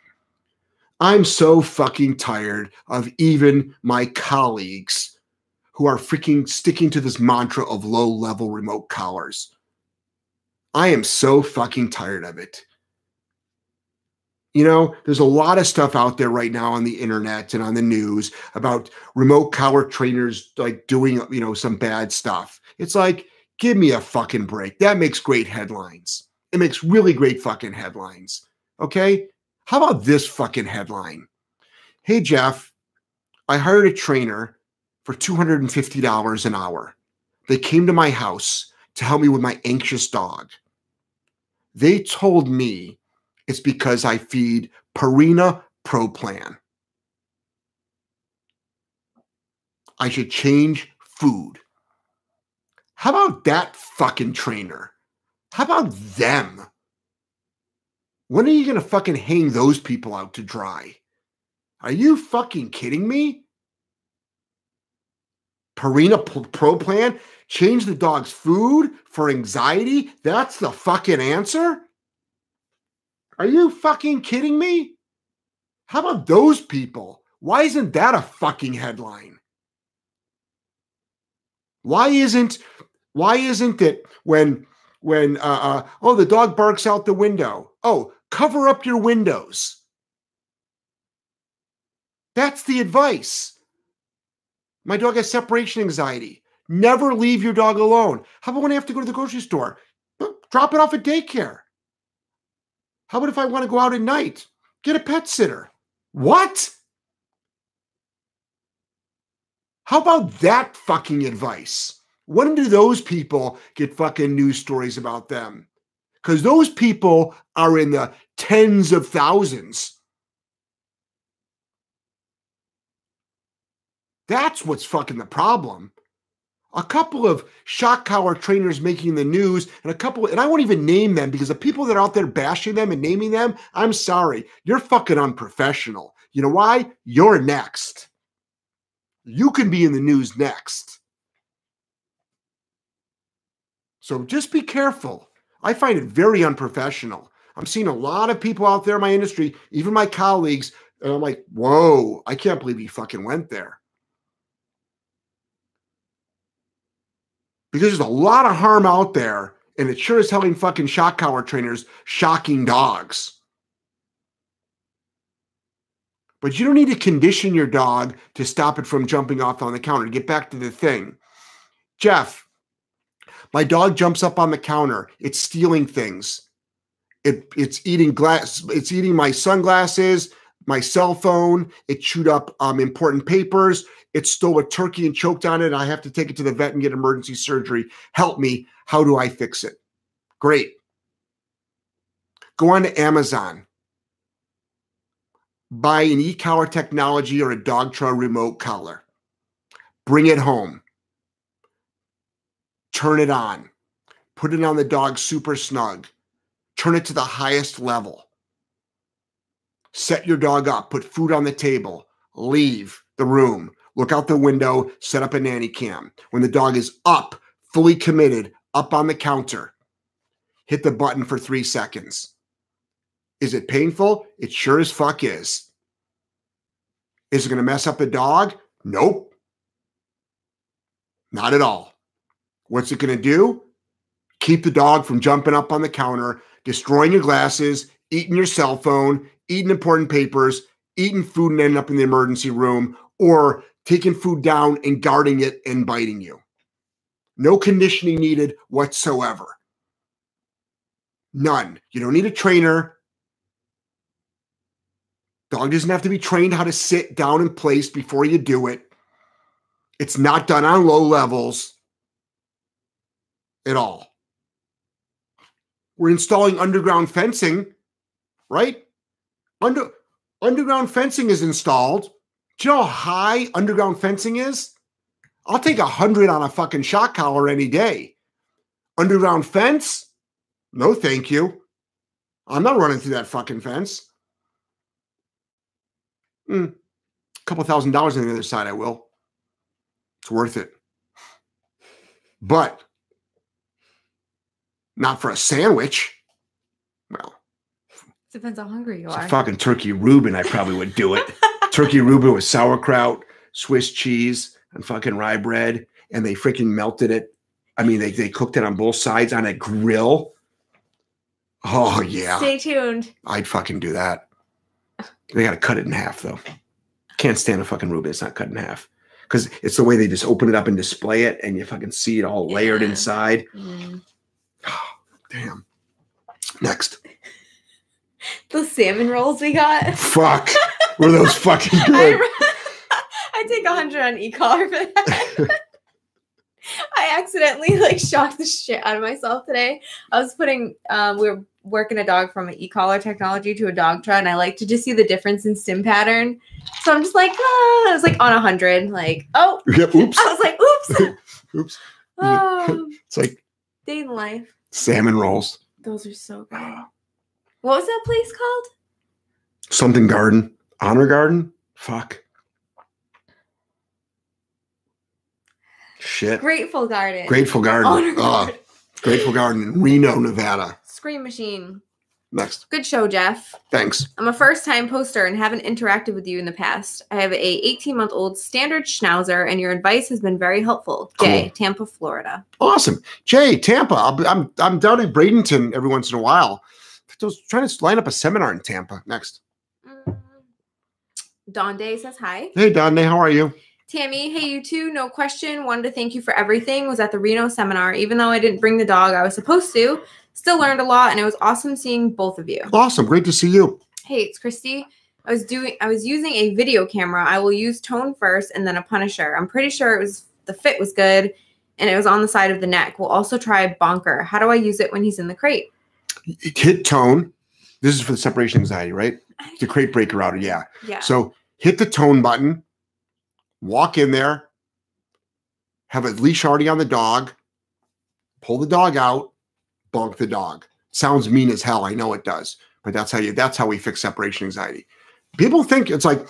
I'm so fucking tired of even my colleagues who are freaking sticking to this mantra of low-level remote collars. I am so fucking tired of it. You know, there's a lot of stuff out there right now on the internet and on the news about remote collar trainers like doing, you know, some bad stuff. It's like, give me a fucking break. That makes great headlines. It makes really great fucking headlines. Okay? How about this fucking headline? Hey, Jeff, I hired a trainer for $250 an hour. They came to my house to help me with my anxious dog. They told me it's because I feed Purina Pro Plan. I should change food. How about that fucking trainer? How about them? When are you going to fucking hang those people out to dry? Are you fucking kidding me? Purina Pro Plan? Change the dog's food for anxiety? That's the fucking answer? Are you fucking kidding me? How about those people? Why isn't that a fucking headline? Why isn't it when the dog barks out the window? Oh, cover up your windows. That's the advice. My dog has separation anxiety. Never leave your dog alone. How about when I have to go to the grocery store? Drop it off at daycare. How about if I want to go out at night? Get a pet sitter. What? How about that fucking advice? When do those people get fucking news stories about them? Because those people are in the tens of thousands. That's what's fucking the problem. A couple of shock collar trainers making the news and and I won't even name them because the people that are out there bashing them and naming them, I'm sorry, you're fucking unprofessional. You know why? You're next. You can be in the news next. So just be careful. I find it very unprofessional. I'm seeing a lot of people out there in my industry, even my colleagues, and I'm like, whoa, I can't believe you fucking went there. Because there's a lot of harm out there, and it sure is helping fucking shock collar trainers shocking dogs. But you don't need to condition your dog to stop it from jumping off on the counter. To get back to the thing. Jeff, my dog jumps up on the counter. It's stealing things. It's eating glass. It's eating my sunglasses, my cell phone. It chewed up important papers. It stole a turkey and choked on it. And I have to take it to the vet and get emergency surgery. Help me. How do I fix it? Great. Go on to Amazon. Buy an e-collar technology or a Dogtra remote collar. Bring it home. Turn it on. Put it on the dog super snug. Turn it to the highest level. Set your dog up. Put food on the table. Leave the room. Look out the window, set up a nanny cam. When the dog is up, fully committed, up on the counter, hit the button for 3 seconds. Is it painful? It sure as fuck is. Is it going to mess up the dog? Nope. Not at all. What's it going to do? Keep the dog from jumping up on the counter, destroying your glasses, eating your cell phone, eating important papers, eating food and ending up in the emergency room, or taking food down and guarding it and biting you. No conditioning needed whatsoever. None. You don't need a trainer. Dog doesn't have to be trained how to sit down in place before you do it. It's not done on low levels at all. We're installing underground fencing, right? Underground fencing is installed. Do you know how high underground fencing is? I'll take 100 on a fucking shock collar any day. Underground fence? No, thank you. I'm not running through that fucking fence. A couple $1,000s on the other side, I will. It's worth it. But not for a sandwich. Well, Depends how hungry you are. A fucking turkey Reuben, I probably would do it. Turkey Reuben with sauerkraut, Swiss cheese, and fucking rye bread. And they freaking melted it. I mean, they cooked it on both sides on a grill. Oh, yeah. Stay tuned. I'd fucking do that. They got to cut it in half, though. Can't stand a fucking Reuben. It's not cut in half. Because it's the way they just open it up and display it, and you fucking see it all layered inside. Mm. Oh, damn. Next. The salmon rolls we got. Fuck. Were those fucking good? I take 100 on e-collar for that. I accidentally shocked the shit out of myself today. I was putting, we were working a dog from an e-collar technology to a Dogtra, and I like to just see the difference in stim pattern. So I'm just like, I was on 100, oh, yep, oops. I was oops, oops. It's day in life. Salmon rolls. Those are so good. What was that place called? Something Garden, Honor Garden. Fuck. Shit. Grateful Garden. Grateful Garden. Honor Garden. Grateful Garden in Reno, Nevada. Scream machine. Next. Good show, Jeff. Thanks. I'm a first-time poster and haven't interacted with you in the past. I have a 18-month-old standard schnauzer, and your advice has been very helpful. Jay, cool. Tampa, Florida. Awesome. Jay, Tampa. I'm down in Bradenton every once in a while. I was trying to line up a seminar in Tampa. Next. Don Day says hi. Hey, Don Day. How are you? Tammy, hey, you too. No question. Wanted to thank you for everything. Was at the Reno seminar. Even though I didn't bring the dog, I was supposed to. Still learned a lot, and it was awesome seeing both of you. Awesome. Great to see you. Hey, it's Christy. I was using a video camera. I will use tone first and then a Punisher. I'm pretty sure the fit was good, and it was on the side of the neck. We'll also try Bonker. How do I use it when he's in the crate? Hit tone. This is for the separation anxiety, right? The crate breaker outer, yeah. Yeah. So hit the tone button. Walk in there, have a leash already on the dog, pull the dog out, bonk the dog. Sounds mean as hell. I know it does, but that's how we fix separation anxiety. People think it's like,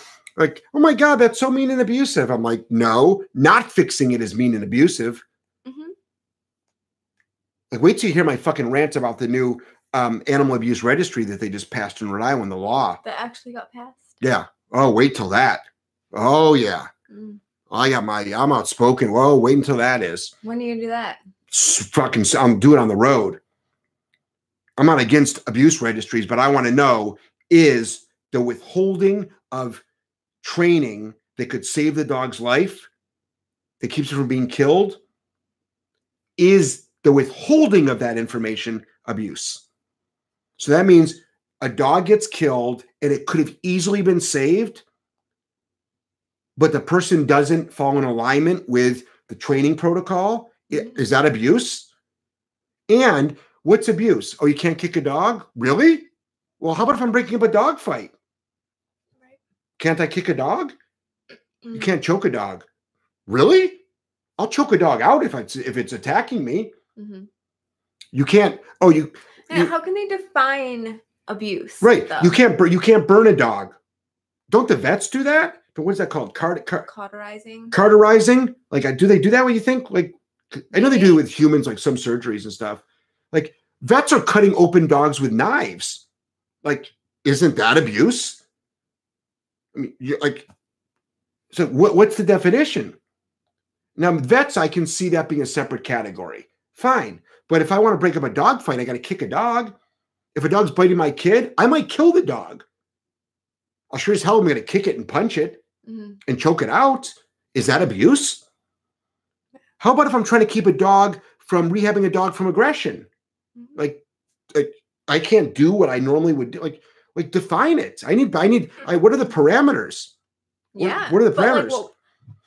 oh my God, that's so mean and abusive. I'm like, no, not fixing it is mean and abusive. Mm-hmm. Wait till you hear my fucking rant about the new animal abuse registry that they just passed in Rhode Island, the law. That actually got passed. Yeah. Oh, wait till that. Oh yeah. I'm outspoken. Whoa, wait until that is. When are you gonna do that? Fucking, I'm do it on the road. I'm not against abuse registries, but I want to know is the withholding of training that could save the dog's life, that keeps it from being killed, is the withholding of that information abuse? So that means a dog gets killed and it could have easily been saved. But the person doesn't fall in alignment with the training protocol. Is that abuse? And what's abuse? Oh, you can't kick a dog? Really? Well, how about if I'm breaking up a dog fight? Right. Can't I kick a dog? Mm. You can't choke a dog. Really? I'll choke a dog out if it's attacking me. Mm-hmm. You can't. Oh, you. Now, how can they define abuse? Right. Though? You can't burn a dog. Don't the vets do that? What's that called? Cauterizing. Cauterizing? Do they do that when you think? I know they do it with humans, some surgeries and stuff. Vets are cutting open dogs with knives. Isn't that abuse? I mean, so what's the definition? Now, vets, I can see that being a separate category. Fine. But if I want to break up a dog fight, I got to kick a dog. If a dog's biting my kid, I might kill the dog. I'll sure as hell I'm going to kick it and punch it. Mm-hmm. And choke it out. Is that abuse? How about if I'm trying to keep a dog from rehabbing a dog from aggression? Mm-hmm. I can't do what I normally would do. Define it. What are the parameters? Yeah. What are the parameters?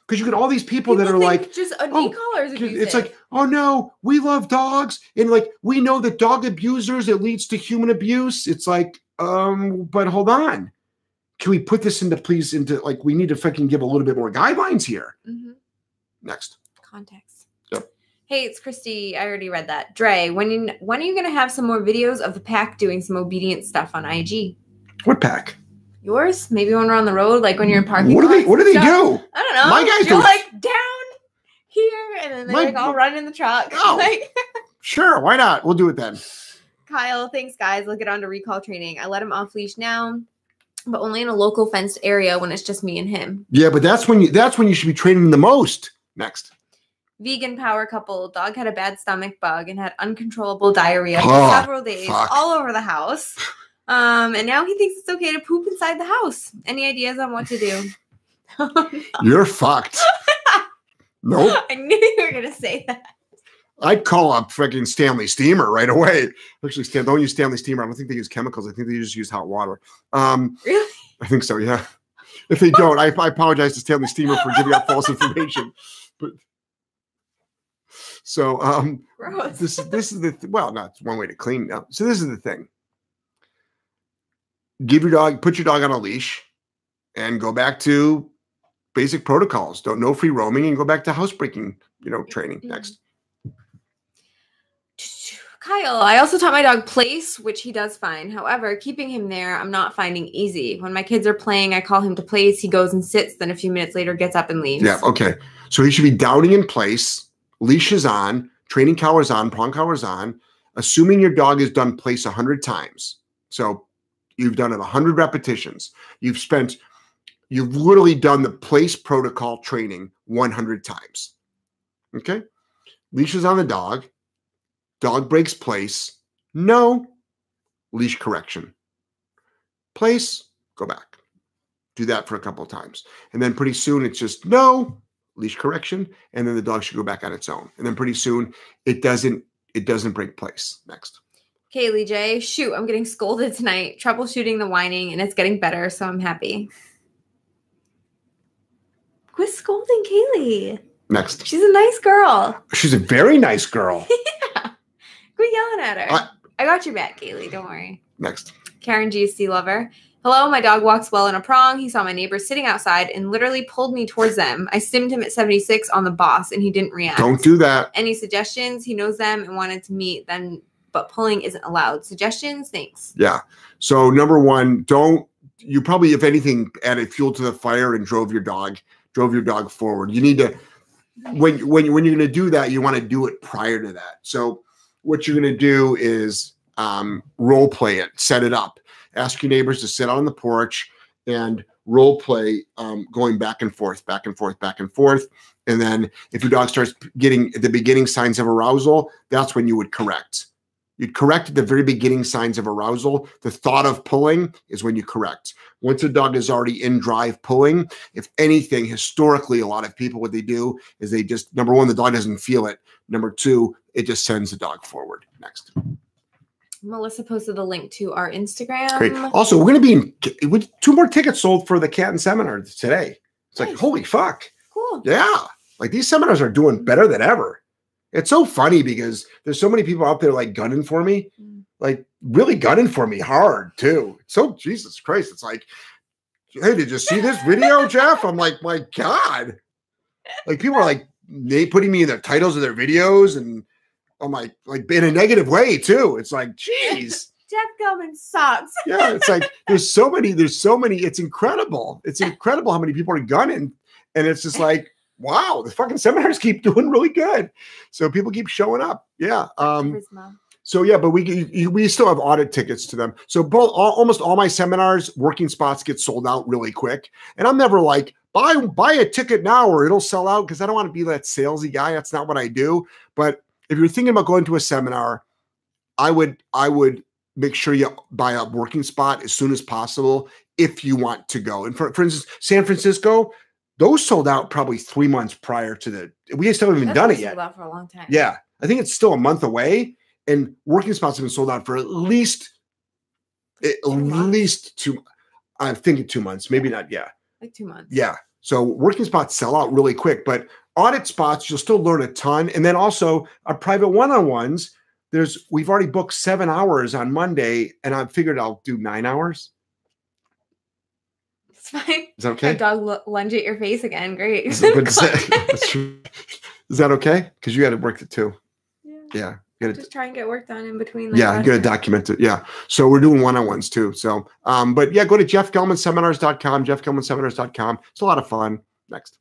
Because you get all these people that are just a e-collar is abusive. It's oh no, we love dogs. And we know that dog abusers, it leads to human abuse. It's but hold on. Can we put this into we need to fucking give a little bit more guidelines here. Mm-hmm. Next. Context. Yep. Hey, it's Christy. I already read that. Dre, when are you going to have some more videos of the pack doing some obedient stuff on IG? What pack? Yours? Maybe when we're on the road, when you're in parking lots. What do they do? I don't know. My guys do. Down here, and then they all run in the truck. Oh, sure. Why not? We'll do it then. Kyle, thanks guys. We'll get on to recall training. I let him off leash now, but only in a local fenced area when it's just me and him. Yeah, but that's when you should be training the most. Next. Vegan power couple. Dog had a bad stomach bug and had uncontrollable diarrhea for several days all over the house. And now he thinks it's okay to poop inside the house. Any ideas on what to do? You're fucked. Nope. I knew you were going to say that. I'd call up freaking Stanley Steamer right away. Actually, don't use Stanley Steamer. I don't think they use chemicals. I think they just use hot water. Really? I think so, yeah. If they don't, I apologize to Stanley Steamer for giving out false information. But so gross. This is the well, no, it's one way to clean up. So this is the thing. Put your dog on a leash and go back to basic protocols. Don't know free roaming and go back to housebreaking, training. Next. Kyle, I also taught my dog place, which he does fine. However, keeping him there, I'm not finding easy. When my kids are playing, I call him to place. He goes and sits. Then a few minutes later, gets up and leaves. Yeah, okay. So he should be downing in place, leashes on, training collars on, prong collars on, assuming your dog has done place 100 times. So you've done it 100 repetitions. You've literally done the place protocol training 100 times. Okay? Leashes on the dog. Dog breaks place. No. Leash correction. Place. Go back. Do that for a couple of times. And then pretty soon it's just no. Leash correction. And then the dog should go back on its own. And then pretty soon it doesn't break place. Next. Kaylee J. Shoot, I'm getting scolded tonight. Troubleshooting the whining and it's getting better, so I'm happy. Quit scolding Kaylee. Next. She's a nice girl. She's a very nice girl. Quit yelling at her. I got your back, Kaylee. Don't worry. Next. Karen GC Lover. Hello, my dog walks well in a prong. He saw my neighbors sitting outside and literally pulled me towards them. I simmed him at 76 on the boss and he didn't react. Don't do that. Any suggestions? He knows them and wanted to meet them, but pulling isn't allowed. Suggestions? Thanks. Yeah. So number one, you probably, if anything, added fuel to the fire and drove your dog forward. You need to, when you're going to do that, you want to do it prior to that. So what you're going to do is role play it, set it up, ask your neighbors to sit out on the porch and role play going back and forth, back and forth, back and forth. And then if your dog starts getting at the beginning signs of arousal, that's when you would correct. You'd correct at the very beginning signs of arousal. The thought of pulling is when you correct. Once a dog is already in drive pulling, if anything, historically, a lot of people, what they do is they just, number one, the dog doesn't feel it. Number two, it just sends the dog forward. Next. Melissa posted the link to our Instagram. Great. Also, we're going to be in 2 more tickets sold for the Canton seminar today. It's nice. Like, holy fuck. Cool. Yeah. Like these seminars are doing better than ever. It's so funny because there's so many people out there like gunning for me, like really gunning for me hard too. So Jesus Christ. It's like, hey, did you see this video, Jeff? I'm like, my God. Like people are like, they putting me in the titles of their videos and I'm like in a negative way too. It's like, geez. Jeff Gellman sucks. Yeah. It's like, there's so many, it's incredible. It's incredible how many people are gunning. And it's just like, wow, the fucking seminars keep doing really good. So people keep showing up. Yeah. So yeah, but we still have audit tickets to them. So almost all my seminars, working spots get sold out really quick. And I'm never like, buy a ticket now or it'll sell out because I don't want to be that salesy guy. That's not what I do. But if you're thinking about going to a seminar, I would make sure you buy a working spot as soon as possible if you want to go. And for instance, San Francisco, those sold out probably 3 months prior to we still haven't even done it yet. Sold out for a long time. Yeah. I think it's still a month away and working spots have been sold out for at least 2 months. I'm thinking 2 months, maybe not. Yeah. Like 2 months. Yeah. So working spots sell out really quick, but audit spots, you'll still learn a ton. And then also our private one-on-ones, we've already booked 7 hours on Monday and I figured I'll do 9 hours. It's fine. Is that okay? My dog lunge at your face again. Great. Is that okay? Because you got to work it too. Yeah. You gotta just try and get work done in between. Yeah, you got to document it. Yeah. So we're doing one-on-ones too. So, but yeah, go to JeffGellmanSeminars.com. It's a lot of fun. Next.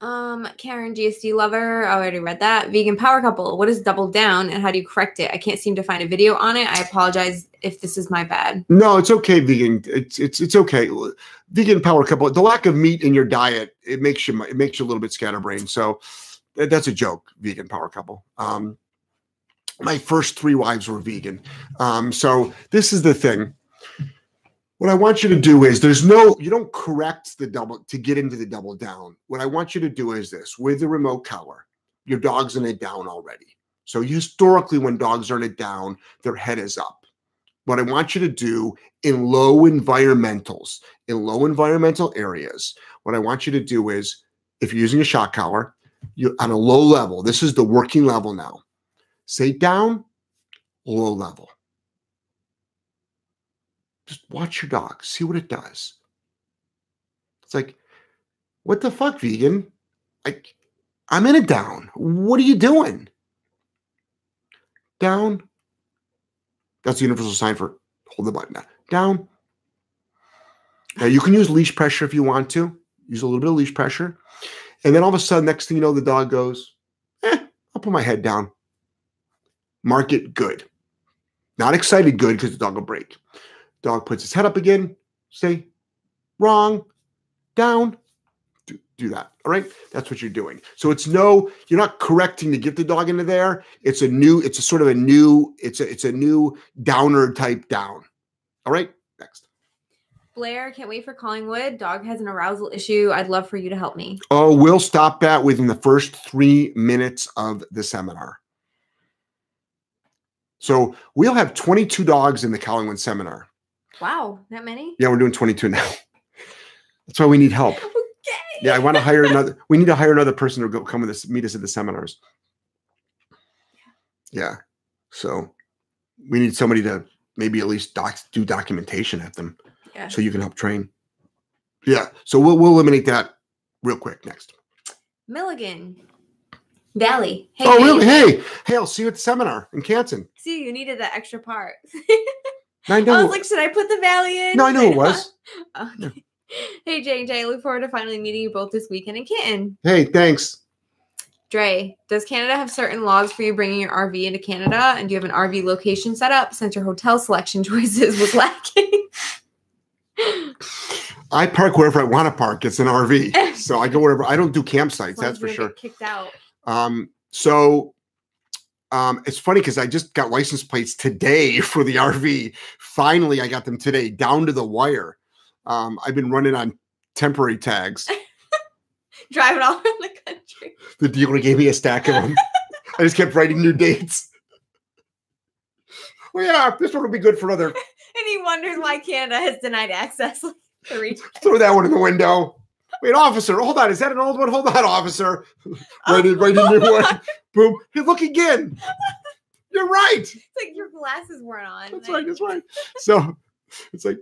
Karen, GSD lover. I already read that. Vegan power couple. What is double down and how do you correct it? I can't seem to find a video on it. I apologize if this is my bad. No, it's okay. Vegan. It's okay. Vegan power couple. The lack of meat in your diet, it makes you a little bit scatterbrained. So that's a joke. Vegan power couple. My first three wives were vegan. So this is the thing. What I want you to do is you don't correct the double to get into the double down. What I want you to do is this: with the remote collar, your dog's in a down already. So historically, when dogs are in a down, their head is up. What I want you to do in low environmental areas, what I want you to do is, if you're using a shock collar, you're on a low level. This is the working level now. Say down, low level. Just watch your dog. See what it does. It's like, what the fuck, vegan? I'm in a down. What are you doing? Down. That's the universal sign for hold the button down. Down. Now, you can use leash pressure if you want to. Use a little bit of leash pressure. And then all of a sudden, next thing you know, the dog goes, I'll put my head down. Mark it good. Not excited good, because the dog will break. Dog puts his head up again, say, wrong, down, do that, all right? That's what you're doing. So you're not correcting to get the dog into there. It's a new downer type down. All right, next. Blair, can't wait for Collingwood. Dog has an arousal issue. I'd love for you to help me. Oh, we'll stop that within the first 3 minutes of the seminar. So we'll have 22 dogs in the Collingwood seminar. Wow, that many? Yeah, we're doing 22 now. That's why we need help. Okay. Yeah, we need to hire another person to go come with us, meet us at the seminars. Yeah. So we need somebody to maybe at least do documentation at them. Yeah. So you can help train. Yeah. So we'll eliminate that real quick. Next. Milligan. Valley. Hey, really? Hey, I'll see you at the seminar in Canton. See, you needed that extra part. I know. I was like, should I put the valley in? No, I know it was. Okay. Yeah. Hey, J&J, I look forward to finally meeting you both this weekend in Canton. Hey, thanks. Dre, does Canada have certain laws for you bringing your RV into Canada? And do you have an RV location set up since your hotel selection choices was lacking? I park wherever I want to park. It's an RV. So I go wherever. I don't do campsites, that's for sure. Kicked out. It's funny because I just got license plates today for the RV. Finally, I got them today, down to the wire. I've been running on temporary tags. Driving all around the country. The dealer gave me a stack of them. I just kept writing new dates. Well, yeah, this one will be good for another. And he wonders why Canada has denied access. Throw that one in the window. Wait, officer, hold on. Is that an old one? Hold on, officer. Right in your one. Boom. Hey, look again. You're right. It's like your glasses weren't on. That's right. So it's like,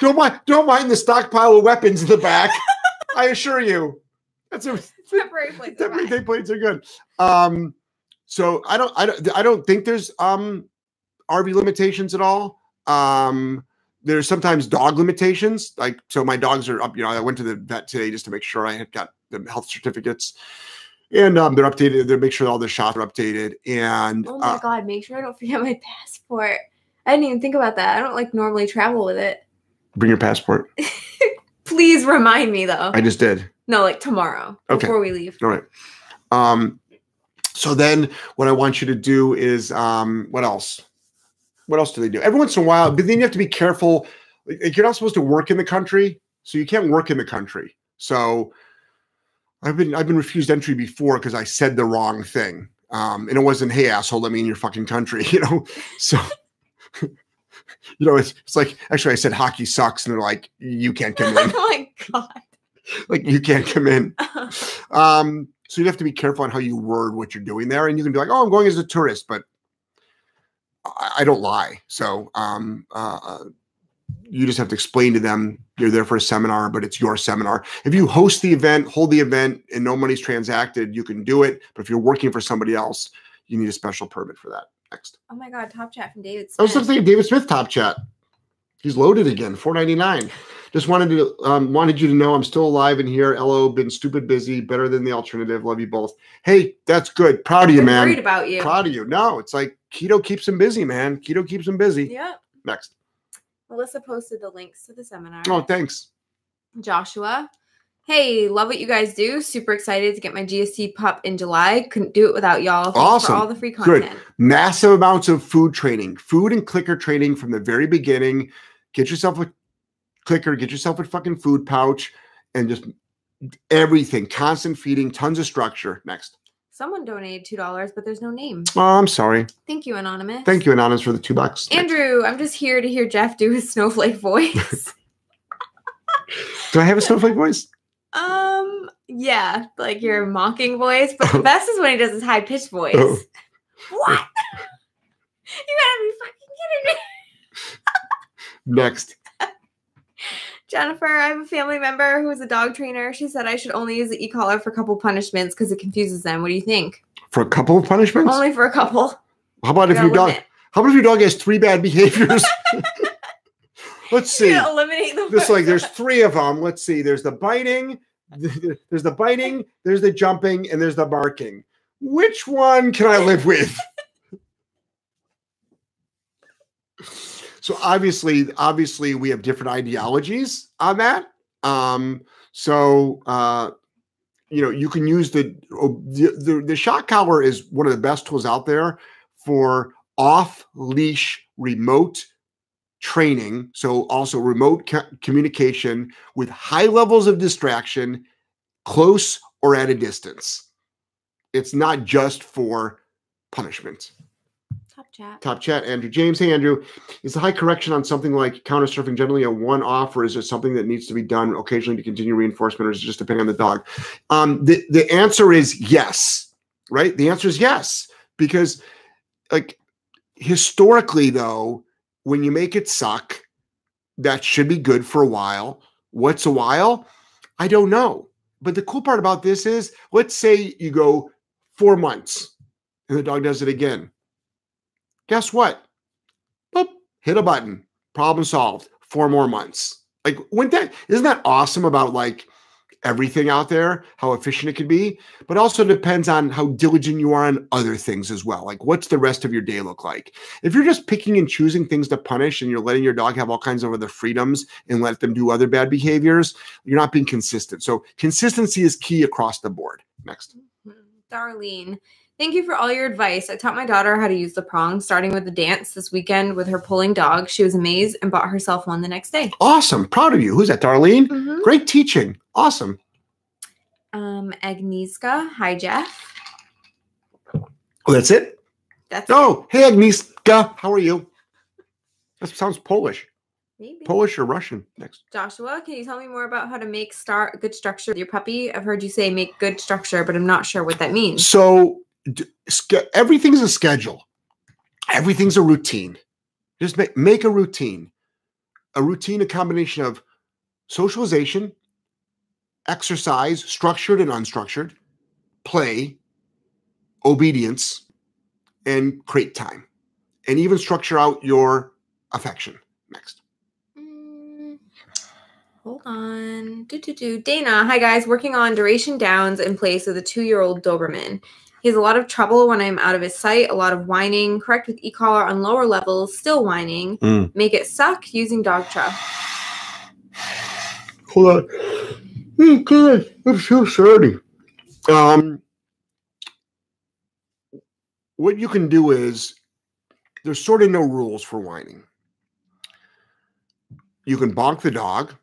don't mind the stockpile of weapons in the back. I assure you. That's a temporary plates. Temporary plates are good. So I don't think there's RV limitations at all. There's sometimes dog limitations. Like, so my dogs are up, I went to the vet today just to make sure I had got the health certificates and they're updated. They make sure all the shots are updated. And oh my God, make sure I don't forget my passport. I didn't even think about that. I don't normally travel with it. Bring your passport. Please remind me though. I just did. No, tomorrow. Okay. Before we leave. All right. So then what I want you to do is, what else? What else do they do? Every once in a while, but then you have to be careful. Like, you're not supposed to work in the country, so you can't work in the country. So I've been refused entry before because I said the wrong thing, and it wasn't, "Hey, asshole, let me in your fucking country," So it's like, actually I said hockey sucks, and they're like, "You can't come in." Oh my God! You can't come in. So you have to be careful on how you word what you're doing there, and you can be like, "Oh, I'm going as a tourist," but I don't lie. So you just have to explain to them you're there for a seminar, but it's your seminar. If you host the event, hold the event, and no money's transacted, you can do it. But if you're working for somebody else, you need a special permit for that. Next. Oh my God, top chat from David Smith. I was thinking David Smith top chat. He's loaded again, $4.99. Just wanted you to know I'm still alive and here. LO, been stupid busy, better than the alternative. Love you both. Hey, that's good. Proud of you, man. Worried about you. Proud of you. No, it's like keto keeps him busy, man. Keto keeps him busy. Yeah. Next. Melissa posted the links to the seminar. Oh, thanks. Joshua. Hey, love what you guys do. Super excited to get my GSC pup in July. Couldn't do it without y'all. Thanks awesome. For all the free content. Good. Massive amounts of food training. Food and clicker training from the very beginning. Get yourself a clicker. Get yourself a fucking food pouch. And just everything. Constant feeding. Tons of structure. Next. Someone donated $2, but there's no name. Oh, I'm sorry. Thank you, Anonymous. Thank you, Anonymous, for the $2. Andrew, I'm just here to hear Jeff do his snowflake voice. Do I have a snowflake voice? Yeah, like your mocking voice. But the best is when he does his high-pitched voice. Oh. What? You gotta be fucking kidding me. Next. Jennifer, I have a family member who is a dog trainer. She said I should only use the e-collar for a couple punishments because it confuses them. What do you think? For a couple of punishments? Only for a couple. How about if your dog has 3 bad behaviors? Let's see. Eliminate the just like there's 3 of them. Let's see. There's the biting. There's the biting. There's the jumping, and there's the barking. Which one can I live with? So obviously, we have different ideologies on that. You know, you can use the shock collar is one of the best tools out there for off-leash remote training. So also remote communication with high levels of distraction, close or at a distance. It's not just for punishment. Top chat, Andrew James. Hey, Andrew, is the high correction on something like counter-surfing generally a one-off, or is it something that needs to be done occasionally to continue reinforcement, or is it just depending on the dog? The answer is yes, right? The answer is yes, because like historically, though, when you make it suck, that should be good for a while. What's a while? I don't know. But the cool part about this is, let's say you go 4 months and the dog does it again. Guess what? Boop, hit a button. Problem solved. 4 more months. Like, isn't that awesome about like everything out there, how efficient it could be? But also depends on how diligent you are on other things as well. Like, what's the rest of your day look like? If you're just picking and choosing things to punish and you're letting your dog have all kinds of other freedoms and let them do other bad behaviors, you're not being consistent. So consistency is key across the board. Next. Darlene. Thank you for all your advice. I taught my daughter how to use the prong, starting with the dance this weekend with her pulling dog. She was amazed and bought herself one the next day. Awesome. Proud of you. Who's that, Darlene? Mm-hmm. Great teaching. Awesome. Agnieszka. Hi, Jeff. Oh, that's it? Hey, Agnieszka. How are you? That sounds Polish. Maybe. Polish or Russian. Next. Joshua, can you tell me more about how to make good structure with your puppy? I've heard you say make good structure, but I'm not sure what that means. So everything's a schedule. Everything's a routine. Just make a routine. A routine, a combination of socialization, exercise, structured and unstructured, play, obedience, and crate time. And even structure out your affection. Next. Hold on. Dana. Hi, guys. Working on duration downs in place of the 2-year-old Doberman. He has a lot of trouble when I'm out of his sight, a lot of whining, correct with e-collar on lower levels, still whining, make it suck using Dogtra. Hold on. Oh, God, I'm so sorry. What you can do is there's sort of no rules for whining. You can bonk the dog.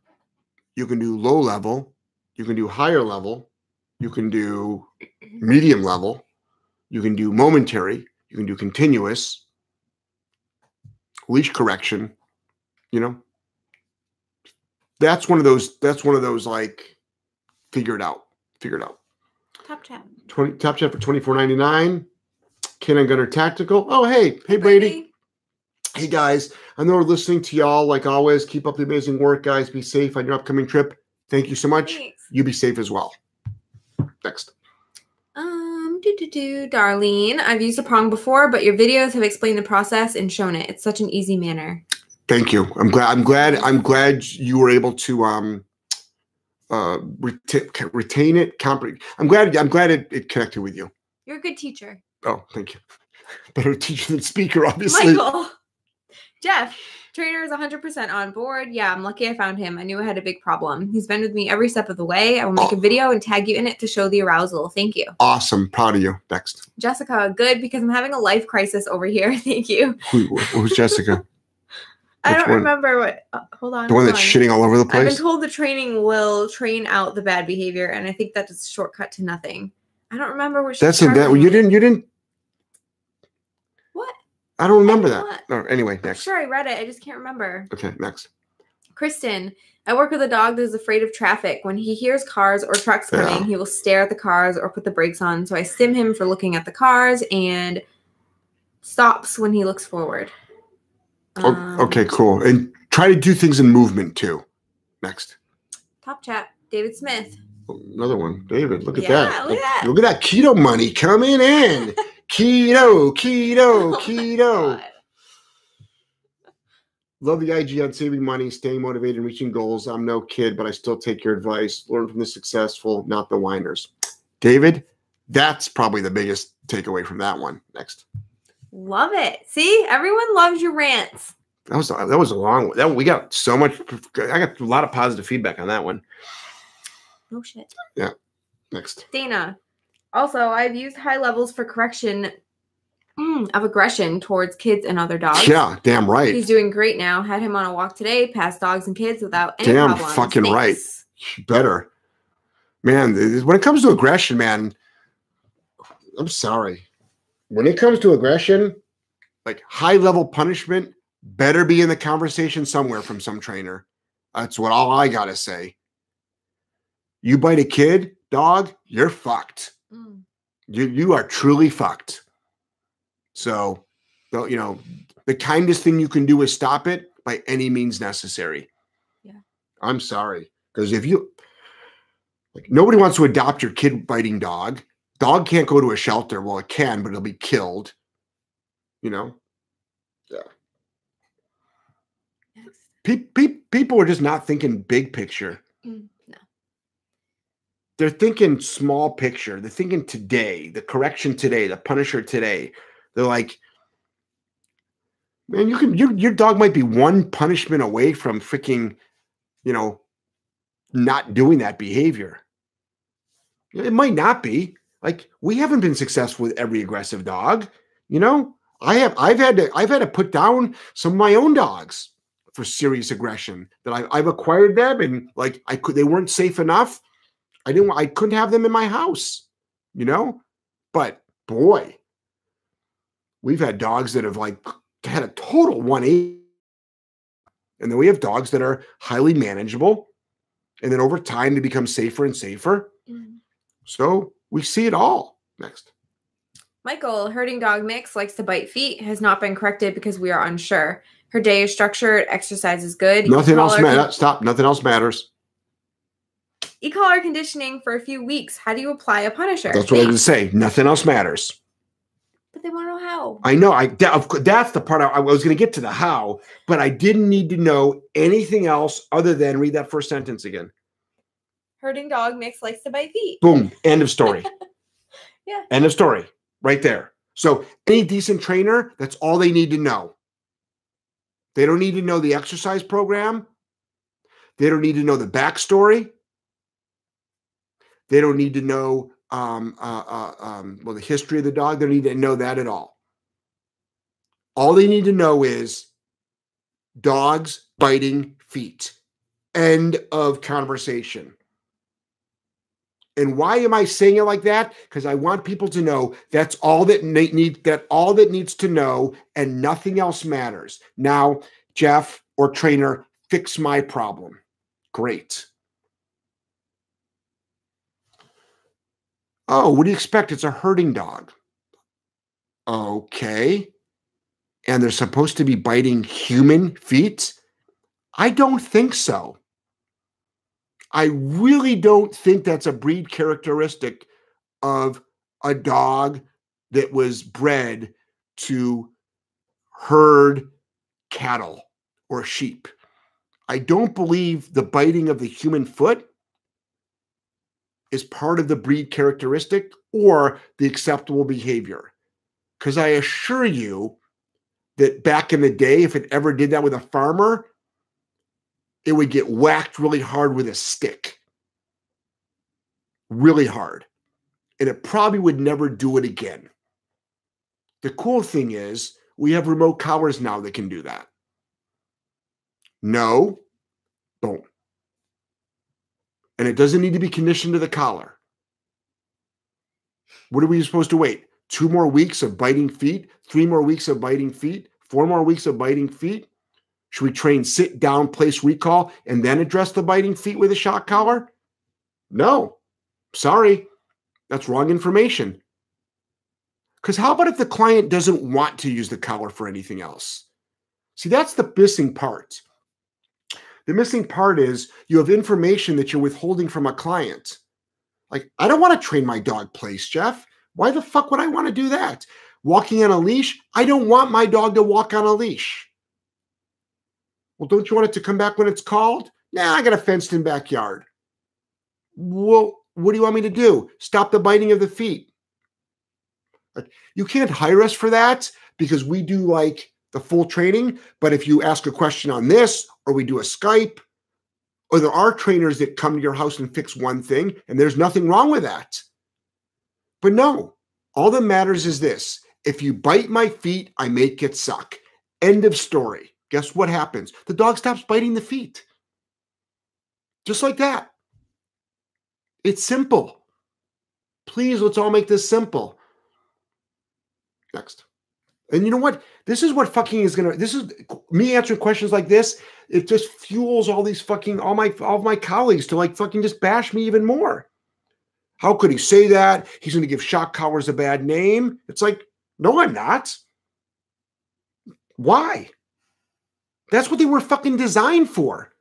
You can do low level. You can do higher level. You can do medium level. You can do momentary. You can do continuous. Leash correction. You know, that's one of those like figure it out. Top chat for $24.99. Canine Gunner Tactical. Oh, hey Brady. Hey guys, I know we're listening to y'all like always. Keep up the amazing work, guys. Be safe on your upcoming trip. Thank you so much. Thanks. You be safe as well. Next. Darlene, I've used a prong before, but your videos have explained the process and shown it. It's such an easy manner. Thank you. I'm glad you were able to retain it. I'm glad it connected with you. You're a good teacher. Oh, thank you. Better teacher than speaker, obviously. Michael. Jeff, trainer is 100% on board. Yeah, I'm lucky I found him. I knew I had a big problem. He's been with me every step of the way. I will make a video and tag you in it to show the arousal. Thank you. Awesome. Proud of you. Next. Jessica, good, because I'm having a life crisis over here. Thank you. Who's Jessica? I don't remember what. Hold on. The one that's shitting all over the place? I've been told the training will train out the bad behavior, and I think that's a shortcut to nothing. I don't remember where she was. You didn't. I don't remember that. No, anyway, next. I'm sure I read it. I just can't remember. Okay, next. Kristen, I work with a dog that is afraid of traffic. When he hears cars or trucks coming, he will stare at the cars or put the brakes on. So I sim him for looking at the cars and stops when he looks forward. Okay, cool. And try to do things in movement, too. Next. Top chat, David Smith. Another one. David, look at that keto money coming in. Keto. Love the IG on saving money, staying motivated, and reaching goals. I'm no kid, but I still take your advice. Learn from the successful, not the whiners. David, that's probably the biggest takeaway from that one. Next. Love it. See, everyone loves your rants. That was a long one. We got so much. I got a lot of positive feedback on that one. No shit. Yeah. Next. Dana. Also, I've used high levels for correction of aggression towards kids and other dogs. Yeah, damn right. He's doing great now. Had him on a walk today, past dogs and kids without any problems. Damn fucking right. Better. Man, when it comes to aggression, man, I'm sorry. When it comes to aggression, like high-level punishment better be in the conversation somewhere from some trainer. That's what all I got to say. You bite a kid, dog, you're fucked. You are truly fucked. So, you know, the kindest thing you can do is stop it by any means necessary. Yeah. I'm sorry. Because if you, like, nobody wants to adopt your kid biting dog. Dog can't go to a shelter. Well, it can, but it'll be killed. You know? Yeah. Yes. People are just not thinking big picture. No. They're thinking small picture. They're thinking today, the correction today, the punisher today. They're like, man, your dog might be one punishment away from freaking, you know, not doing that behavior. It might not be. Like, we haven't been successful with every aggressive dog. You know, I've had to put down some of my own dogs for serious aggression that I've acquired them, and like they weren't safe enough. I couldn't have them in my house, you know, but boy, we've had dogs that have like had a total 180. And then we have dogs that are highly manageable. And then over time they become safer and safer. So we see it all. Next. Michael, herding dog Mix likes to bite feet, has not been corrected because we are unsure. Her day is structured. Exercise is good. Nothing else matters. Stop. Nothing else matters. E-collar conditioning for a few weeks. How do you apply a punisher? That's what I was going to say. Nothing else matters. But they want to know how. I know. That's the part I was going to get to the how, but I didn't need to know anything else other than read that first sentence again. Herding dog Mix likes to bite feet. Boom. End of story. Yeah. End of story. Right there. So any decent trainer, that's all they need to know. They don't need to know the exercise program. They don't need to know the backstory. They don't need to know the history of the dog. They don't need to know that at all. All they need to know is dogs biting feet. End of conversation. And why am I saying it like that? Because I want people to know that's all that needs to know, and nothing else matters. Now, Jeff or trainer, fix my problem. Great. Oh, what do you expect? It's a herding dog. Okay. And they're supposed to be biting human feet? I don't think so. I really don't think that's a breed characteristic of a dog that was bred to herd cattle or sheep. I don't believe the biting of the human foot is part of the breed characteristic or the acceptable behavior. Because I assure you that back in the day, if it ever did that with a farmer, it would get whacked really hard with a stick. Really hard. And it probably would never do it again. The cool thing is we have remote collars now that can do that. No, boom. And it doesn't need to be conditioned to the collar. What are we supposed to wait? 2 more weeks of biting feet, 3 more weeks of biting feet, 4 more weeks of biting feet? Should we train sit down, place recall, and then address the biting feet with a shock collar? No, sorry, that's wrong information. Because how about if the client doesn't want to use the collar for anything else? See, that's the missing part. The missing part is you have information that you're withholding from a client. Like, I don't want to train my dog place, Jeff. Why the fuck would I want to do that? Walking on a leash? I don't want my dog to walk on a leash. Well, don't you want it to come back when it's called? Nah, I got a fenced-in backyard. Well, what do you want me to do? Stop the biting of the feet. Like, you can't hire us for that because we do like the full training. But if you ask a question on this or we do a Skype, or there are trainers that come to your house and fix one thing, and there's nothing wrong with that. But no, all that matters is this. If you bite my feet, I make it suck. End of story. Guess what happens? The dog stops biting the feet. Just like that. It's simple. Please, let's all make this simple. Next. And you know what? This is what fucking is going to, this is me answering questions like this. It just fuels all these fucking, all of my colleagues to like fucking just bash me even more. How could he say that? He's going to give shock collars a bad name. It's like, no, I'm not. Why? That's what they were fucking designed for.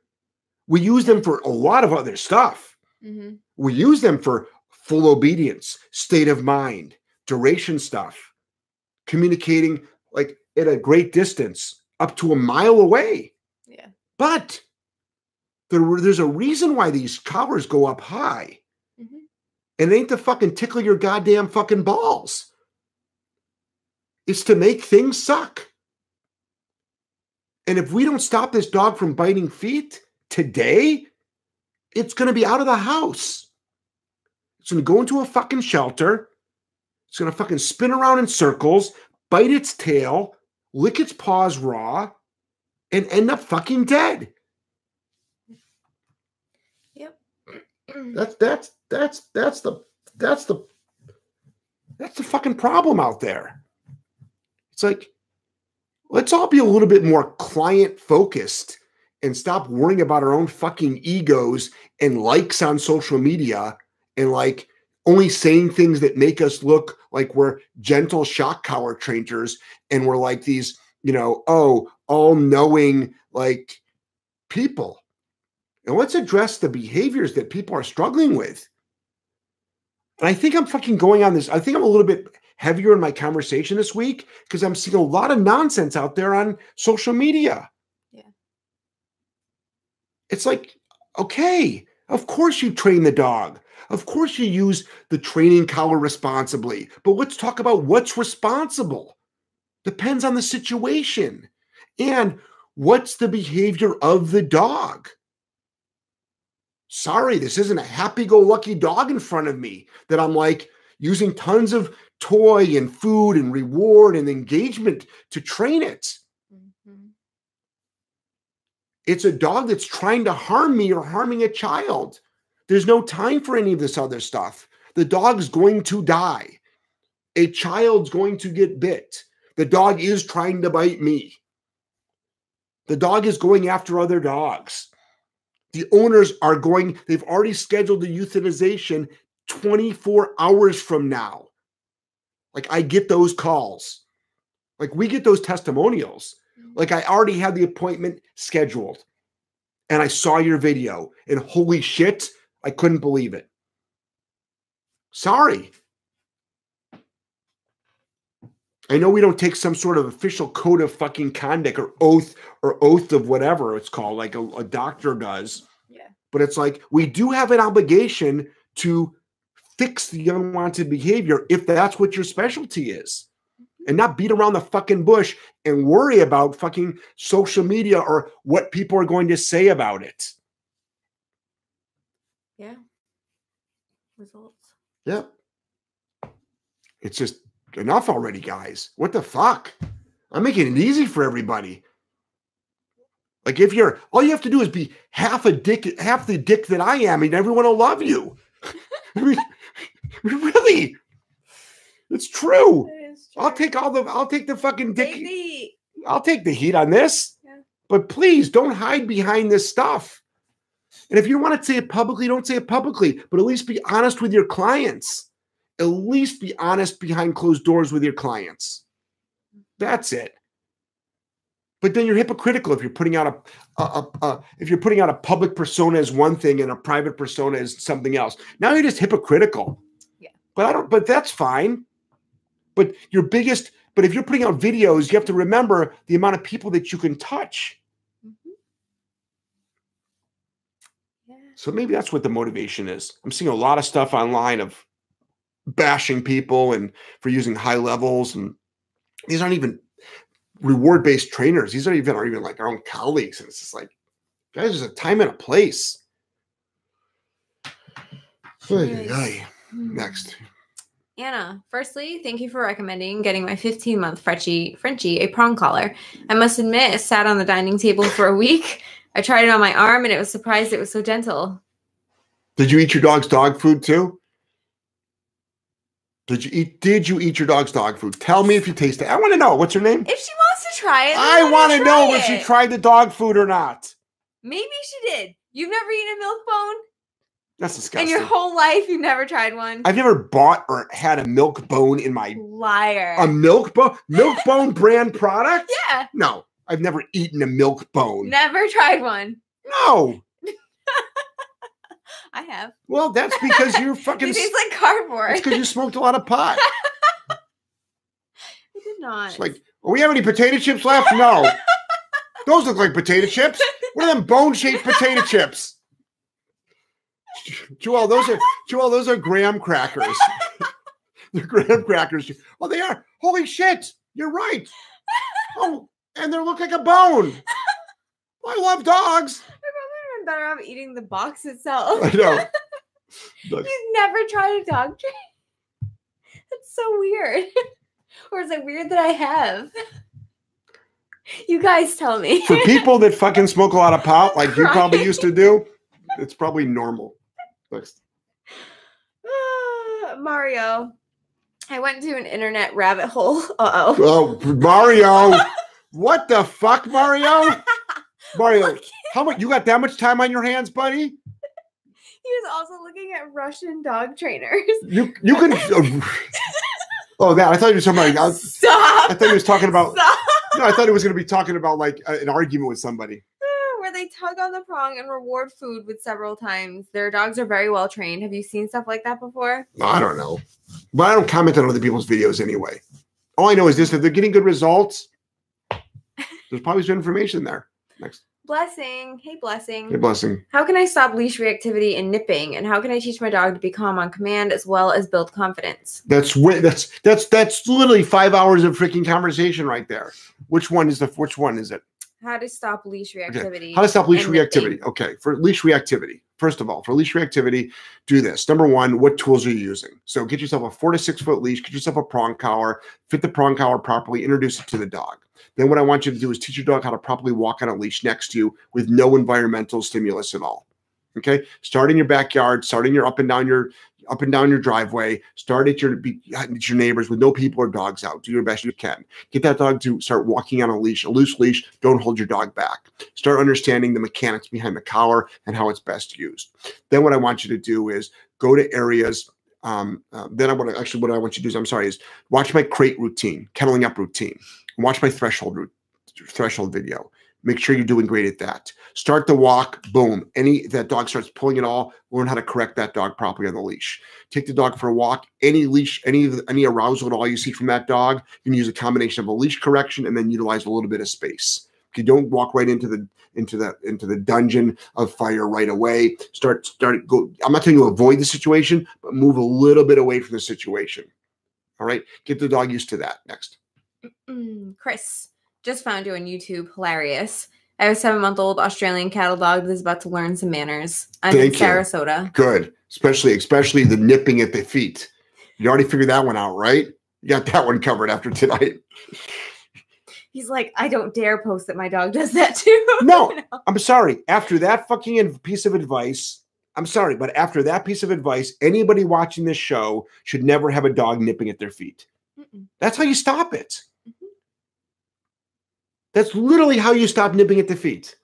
We use them for a lot of other stuff. Mm-hmm. We use them for full obedience, state of mind, duration stuff, communicating like at a great distance, up to a mile away. Yeah. But there's a reason why these collars go up high. Mm-hmm. And it ain't to fucking tickle your goddamn fucking balls. It's to make things suck. And if we don't stop this dog from biting feet today, it's going to be out of the house. It's going to go into a fucking shelter. It's going to fucking spin around in circles, bite its tail, lick its paws raw, and end up fucking dead. Yep. That's the fucking problem out there. It's like, let's all be a little bit more client-focused and stop worrying about our own fucking egos and likes on social media and like only saying things that make us look like we're gentle shock collar trainers and we're like these, you know, all-knowing like people. And let's address the behaviors that people are struggling with. And I think I'm fucking going on this. I think I'm a little bit heavier in my conversation this week because I'm seeing a lot of nonsense out there on social media. Yeah. It's like, okay, of course you train the dog. Of course you use the training collar responsibly, but let's talk about what's responsible. Depends on the situation and what's the behavior of the dog. Sorry, this isn't a happy-go-lucky dog in front of me that I'm like using tons of toy and food and reward and engagement to train it. Mm-hmm. It's a dog that's trying to harm me or harming a child. There's no time for any of this other stuff. The dog's going to die. A child's going to get bit. The dog is trying to bite me. The dog is going after other dogs. The owners are going, they've already scheduled the euthanization 24 hours from now. Like, I get those calls. Like, we get those testimonials. Like, I already had the appointment scheduled. And I saw your video. And holy shit, I couldn't believe it. Sorry. I know we don't take some sort of official code of fucking conduct or oath of whatever it's called, like a doctor does. Yeah. But it's like we do have an obligation to fix the unwanted behavior if that's what your specialty is, and not beat around the fucking bush and worry about fucking social media or what people are going to say about it. Yeah. Results. Yep. Yeah. It's just enough already, guys. What the fuck? I'm making it easy for everybody. Like if you're, all you have to do is be half the dick that I am, and everyone will love you. I mean, really, it's true. I'll take the fucking dick. Baby. I'll take the heat on this, yeah. But please don't hide behind this stuff. And if you want to say it publicly, don't say it publicly, but at least be honest with your clients. At least be honest behind closed doors with your clients. That's it. But then you're hypocritical if you're putting out if you're putting out a public persona as one thing and a private persona as something else. Now you're just hypocritical. Yeah. But that's fine. But but if you're putting out videos, you have to remember the amount of people that you can touch. Mm-hmm. Yeah. So maybe that's what the motivation is. I'm seeing a lot of stuff online of bashing people and for using high levels, and these aren't even reward-based trainers. These aren't even like our own colleagues. And it's just like, guys, there's a time and a place. Yes. Next. Anna, firstly, thank you for recommending getting my 15-month Frenchie a prong collar. I must admit, it sat on the dining table for a week. I tried it on my arm, and it was surprised it was so gentle. Did you eat your dog's dog food too? Did you eat your dog's dog food? Tell me if you taste it. I want to know. What's her name? If she wants to try it. I want to know if she tried the dog food or not. Maybe she did. You've never eaten a milk bone? That's disgusting. In your whole life, you've never tried one? I've never bought or had a milk bone in my... Liar. A milk bone? Milk bone brand product? Yeah. No. I've never eaten a milk bone. Never tried one? No. I have. Well, that's because you're fucking... It tastes like cardboard. It's because you smoked a lot of pot. I did not. It's like, do we have any potato chips left? No. Those look like potato chips. What are them bone-shaped potato chips? Joelle, those are graham crackers. They're graham crackers. Oh, they are. Holy shit. You're right. Oh, and they look like a bone. I love dogs. Better off eating the box itself. I know. You've never tried a dog treat? That's so weird. Or is it weird that I have? You guys tell me. For people that fucking smoke a lot of pot, like you probably used to do, it's probably normal. Next. Mario, I went to an internet rabbit hole. Uh-oh. Oh, Mario. What the fuck, Mario? Mario, how much you got that much time on your hands, buddy? He was also looking at Russian dog trainers. You can oh that I thought you were talking about. Stop. I thought he was talking about. Stop. No, I thought he was going to be talking about like an argument with somebody. Where they tug on the prong and reward food with several times. Their dogs are very well trained. Have you seen stuff like that before? I don't know, but I don't comment on other people's videos anyway. All I know is this: if they're getting good results, there's probably some information there. Next. Blessing. Hey, Blessing. Hey, Blessing. How can I stop leash reactivity and nipping? And how can I teach my dog to be calm on command as well as build confidence? That's literally 5 hours of freaking conversation right there. Which one is it? How to stop leash reactivity. Okay. How to stop leash reactivity. Nipping. Okay. For leash reactivity. First of all, for leash reactivity, do this. Number one, what tools are you using? So get yourself a 4 to 6 foot leash, get yourself a prong collar, fit the prong collar properly, introduce it to the dog. Then what I want you to do is teach your dog how to properly walk on a leash next to you with no environmental stimulus at all. Okay. Start in your backyard, start in your up and down your driveway, start at your neighbors with no people or dogs out. Do your best you can. Get that dog to start walking on a leash, a loose leash. Don't hold your dog back. Start understanding the mechanics behind the collar and how it's best used. Then what I want you to do is go to areas. What I want you to do is, watch my crate routine, kenneling up routine, watch my threshold video. Make sure you're doing great at that. Start the walk, boom. If that dog starts pulling it all, learn how to correct that dog properly on the leash. Take the dog for a walk. Any leash, any arousal at all you see from that dog, you can use a combination of a leash correction and then utilize a little bit of space. You don't walk right into the dungeon of fire right away. Go. I'm not telling you avoid the situation, but move a little bit away from the situation. All right, get the dog used to that. Next, Chris. Just found you on YouTube. Hilarious. I have a 7-month-old Australian cattle dog that is about to learn some manners. I'm in Sarasota. Good. Especially the nipping at the feet. You already figured that one out, right? You got that one covered after tonight. He's like, I don't dare post that my dog does that too. No, you know? I'm sorry. After that fucking piece of advice, I'm sorry, but after that piece of advice, anybody watching this show should never have a dog nipping at their feet. Mm-mm. That's how you stop it. That's literally how you stop nipping at the feet.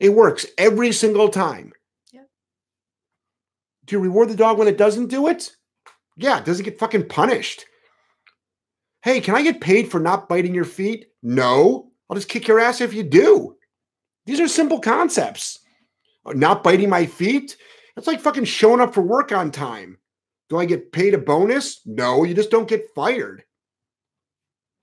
It works every single time. Yeah. Do you reward the dog when it doesn't do it? Yeah, it doesn't get fucking punished. Hey, can I get paid for not biting your feet? No. I'll just kick your ass if you do. These are simple concepts. Not biting my feet? That's like fucking showing up for work on time. Do I get paid a bonus? No, you just don't get fired.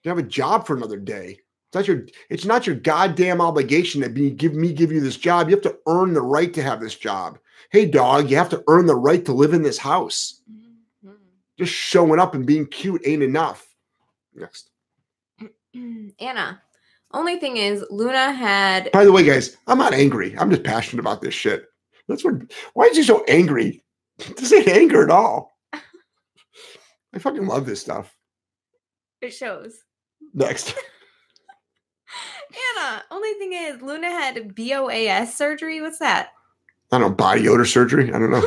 You have a job for another day. It's not your goddamn obligation to give you this job. You have to earn the right to have this job. Hey, dog, you have to earn the right to live in this house. Mm-hmm. Just showing up and being cute ain't enough. Next. Anna, only thing is Luna had... By the way, guys, I'm not angry. I'm just passionate about this shit. Why is he so angry? This ain't anger at all. I fucking love this stuff. It shows. Next. Anna, only thing is Luna had BOAS surgery. What's that? I don't know, body odor surgery. I don't know.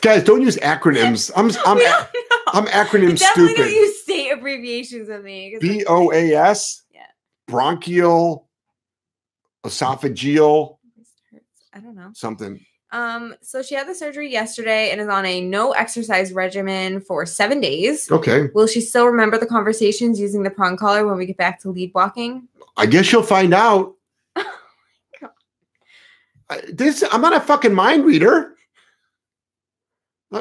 Guys, don't use acronyms. I'm acronym stupid. Definitely don't use state abbreviations with me. BOAS. Yeah. Bronchial, esophageal. I don't know. Something. So she had the surgery yesterday and is on a no exercise regimen for 7 days. Okay. Will she still remember the conversations using the prong collar when we get back to lead walking? I guess she'll find out. Oh my God. I'm not a fucking mind reader.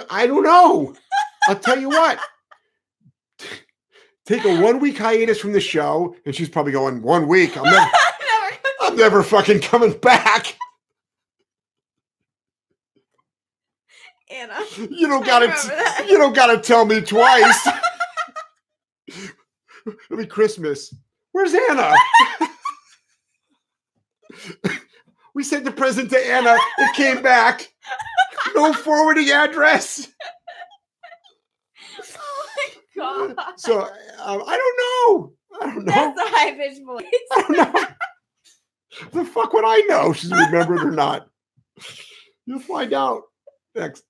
I don't know. I'll tell you what. Take a 1-week hiatus from the show and she's probably going, 1 week. I'm never fucking coming back. Anna, you don't gotta tell me twice. It'll be Christmas. Where's Anna? We sent the present to Anna. It came back. No forwarding address. Oh my God. So I don't know. That's a high pitch voice. I don't know. The fuck would I know? She's remembered or not. You'll find out. Next.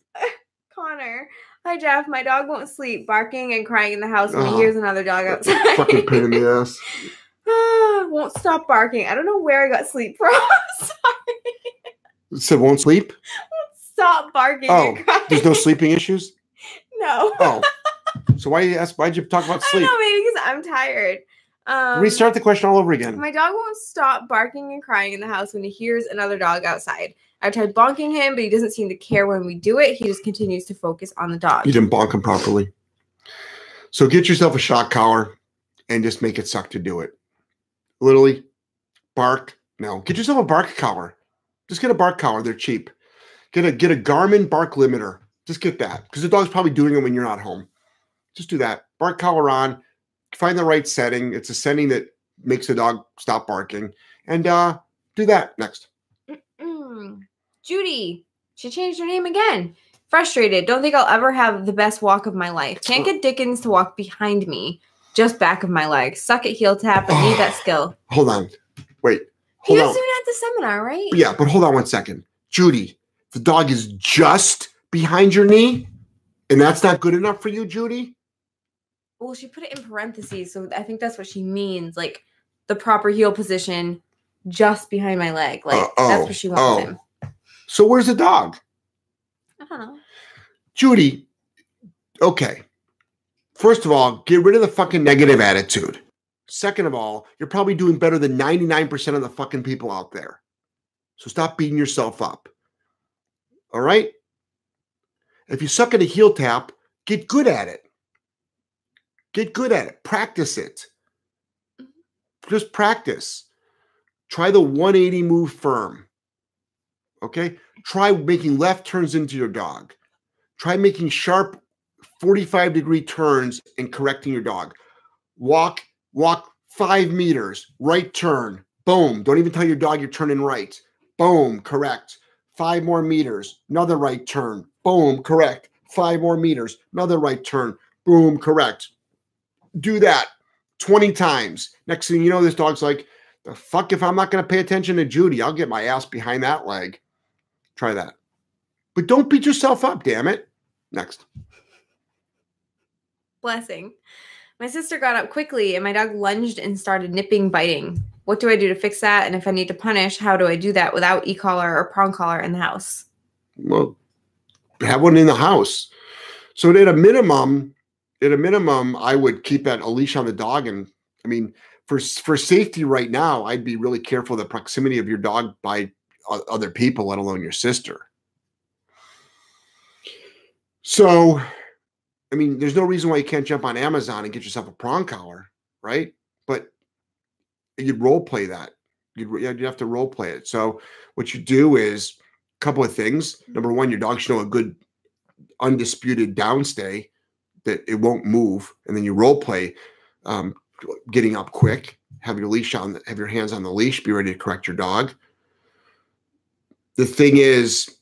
Connor. Hi, Jeff. My dog won't sleep, barking and crying in the house when he hears another dog outside. Fucking pain in the ass. Won't stop barking. I don't know where I got sleep from. Sorry. So won't sleep? Won't stop barking and crying. There's no sleeping issues? No. Oh. So why'd you talk about sleep? I don't know, maybe because I'm tired. Restart the question all over again. My dog won't stop barking and crying in the house when he hears another dog outside. I tried bonking him, but he doesn't seem to care when we do it. He just continues to focus on the dog. You didn't bonk him properly. So get yourself a shock collar and just make it suck to do it. Literally, bark. No, get yourself a bark collar. Just get a bark collar. They're cheap. Get a Garmin bark limiter. Just get that because the dog's probably doing it when you're not home. Just do that. Bark collar on. Find the right setting. It's a setting that makes the dog stop barking. And do that. Next. Judy, she changed her name again. Frustrated. Don't think I'll ever have the best walk of my life. Can't get Dickens to walk behind me. Just back of my leg. Suck at heel tap. I need that skill. Hold on. Wait. Hold on. He was doing it at the seminar, right? Yeah, but hold on 1 second. Judy, the dog is just behind your knee, and that's not good enough for you, Judy? Well, she put it in parentheses, so I think that's what she means. Like, the proper heel position just behind my leg. Like, that's what she wants him. So where's the dog? I don't know. Judy, okay. First of all, get rid of the fucking negative attitude. Second of all, you're probably doing better than 99% of the fucking people out there. So stop beating yourself up. All right? If you suck at a heel tap, get good at it. Get good at it. Practice it. Just practice. Try the 180 move firm. Okay? Try making left turns into your dog. Try making sharp 45-degree turns and correcting your dog. Walk 5 meters, right turn, boom. Don't even tell your dog you're turning right. Boom, correct. 5 more meters, another right turn. Boom, correct. 5 more meters, another right turn. Boom, correct. Do that 20 times. Next thing you know, this dog's like, the fuck if I'm not going to pay attention to Judy, I'll get my ass behind that leg. Try that. But don't beat yourself up, damn it. Next. Blessing. My sister got up quickly and my dog lunged and started nipping, biting. What do I do to fix that? And if I need to punish, how do I do that without e-collar or prong collar in the house? Well, have one in the house. So at a minimum, I would keep that a leash on the dog. And I mean, for safety right now, I'd be really careful of the proximity of your dog by other people, let alone your sister. So, I mean, there's no reason why you can't jump on Amazon and get yourself a prong collar, right? But you'd role play that. You'd have to role play it. So what you do is a couple of things. Number one, your dog should know a good undisputed downstay that it won't move. And then you role play getting up quick, have your hands on the leash, be ready to correct your dog. The thing is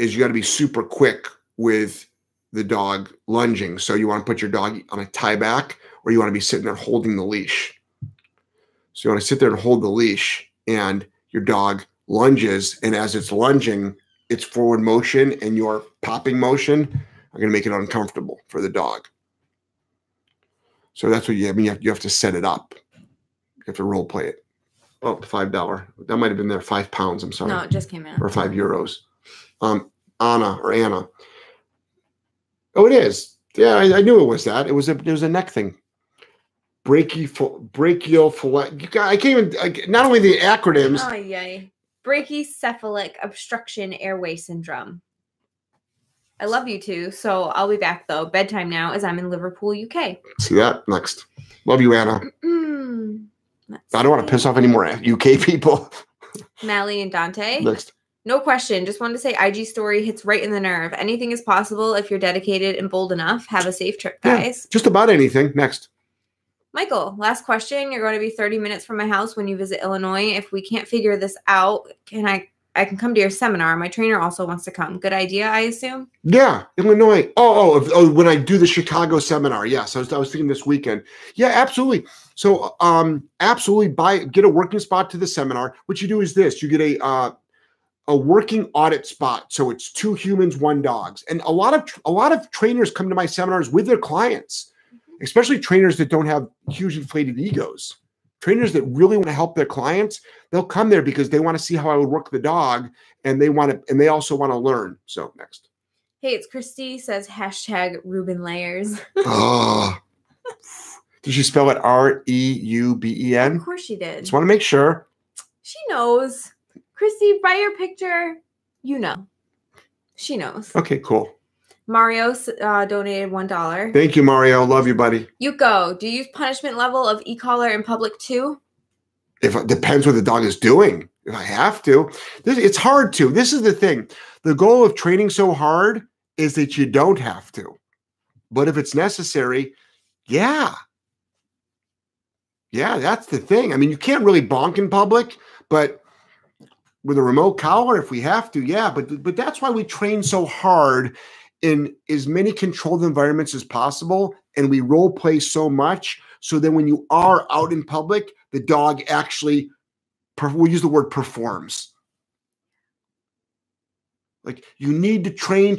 you got to be super quick with the dog lunging. So you want to put your dog on a tie back, or you want to be sitting there holding the leash. So you want to sit there and hold the leash, and your dog lunges. And as it's lunging, its forward motion and your popping motion are going to make it uncomfortable for the dog. So that's what you have to set it up. You have to role play it. Oh, $5. That might have been there. 5 pounds. I'm sorry. No, it just came out. Or €5. Anna. Oh, it is. Yeah, I knew it was that. It was a neck thing. Brachycephalic. I can't even. Not only the acronyms. Oh yeah. Brachycephalic obstruction airway syndrome. I love you too. So I'll be back though. Bedtime now, as I'm in Liverpool, UK. See that next. Love you, Anna. I don't want to piss off any more UK people. Mally and Dante. Next. No question. Just wanted to say IG story hits right in the nerve. Anything is possible if you're dedicated and bold enough. Have a safe trip, guys. Yeah, just about anything. Next. Michael, last question. You're going to be 30 minutes from my house when you visit Illinois. If we can't figure this out, I can come to your seminar. My trainer also wants to come. Good idea, I assume? Yeah, Illinois. Oh, when I do the Chicago seminar. Yes, I was thinking this weekend. Yeah, absolutely. So absolutely get a working spot to the seminar. What you do is this. You get a working audit spot. So it's 2 humans, 1 dog. And a lot of trainers come to my seminars with their clients, especially trainers that don't have huge inflated egos. Trainers that really want to help their clients, they'll come there because they want to see how I would work the dog, and they also want to learn. So next. Hey, it's Christy, says hashtag Ruben Layers. Oh. Did she spell it R-E-U-B-E-N? Of course she did. Just want to make sure. She knows. Christy, by your picture, you know. She knows. Okay, cool. Mario donated $1. Thank you, Mario. Love you, buddy. Yuko, do you use punishment level of e-collar in public too? If it depends what the dog is doing. If I have to. It's hard to. This is the thing. The goal of training so hard is that you don't have to. But if it's necessary, yeah. Yeah, that's the thing. I mean, you can't really bonk in public, but with a remote collar, if we have to, yeah. But that's why we train so hard in as many controlled environments as possible, and we role play so much, so then when you are out in public, the dog actually, we'll use the word performs. Like you need to train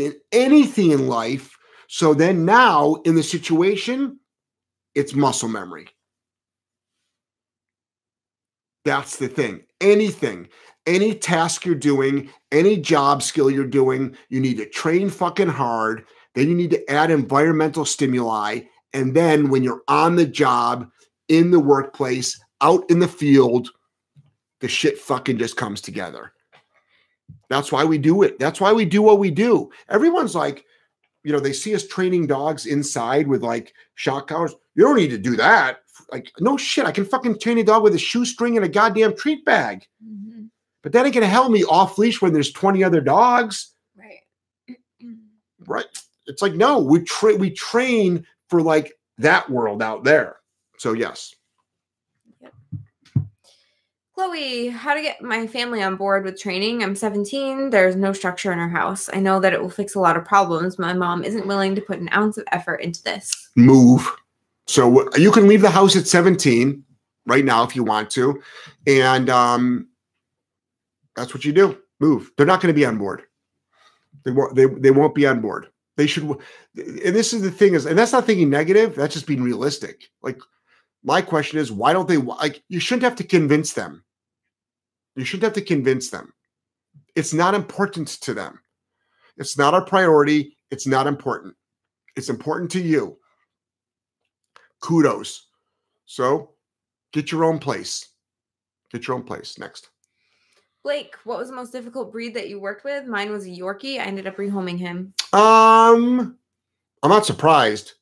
in anything in life, so then now in the situation, it's muscle memory. That's the thing. Anything. Any task you're doing, any job skill you're doing, you need to train fucking hard. Then you need to add environmental stimuli. And then when you're on the job, in the workplace, out in the field, the shit fucking just comes together. That's why we do it. That's why we do what we do. Everyone's like, you know, they see us training dogs inside with like shock collars. You don't need to do that. Like, no shit. I can fucking train a dog with a shoestring and a goddamn treat bag. Mm-hmm. But that ain't going to help me off leash when there's 20 other dogs. Right. Right. It's like, no, we train for like that world out there. So yes. Yep. Chloe, how to get my family on board with training. I'm 17. There's no structure in our house. I know that it will fix a lot of problems. My mom isn't willing to put an ounce of effort into this. Move. So you can leave the house at 17 right now if you want to. And that's what you do. Move. They're not going to be on board. They won't be on board. They should. And this is the thing is, and that's not thinking negative. That's just being realistic. Like, my question is, why don't they, like, you shouldn't have to convince them. You shouldn't have to convince them. It's not important to them. It's not a priority. It's not important. It's important to you. Kudos. So get your own place. Get your own place. Next. Blake, what was the most difficult breed that you worked with? Mine was a Yorkie. I ended up rehoming him. I'm not surprised.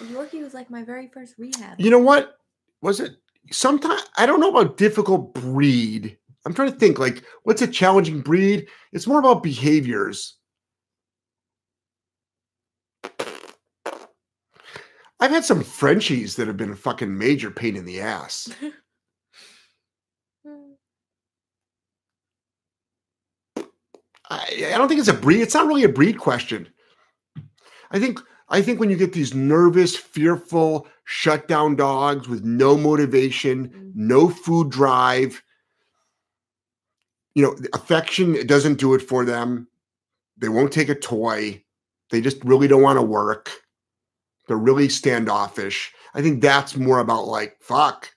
Yorkie was like my very first rehab. You know what? Was it sometimes? I don't know about difficult breed. I'm trying to think, like, what's a challenging breed? It's more about behaviors. I've had some Frenchies that have been a fucking major pain in the ass. I don't think it's a breed. It's not really a breed question. I think when you get these nervous, fearful, shutdown dogs with no motivation, no food drive, you know, affection doesn't do it for them. They won't take a toy. They just really don't want to work. They're really standoffish. I think that's more about like, fuck,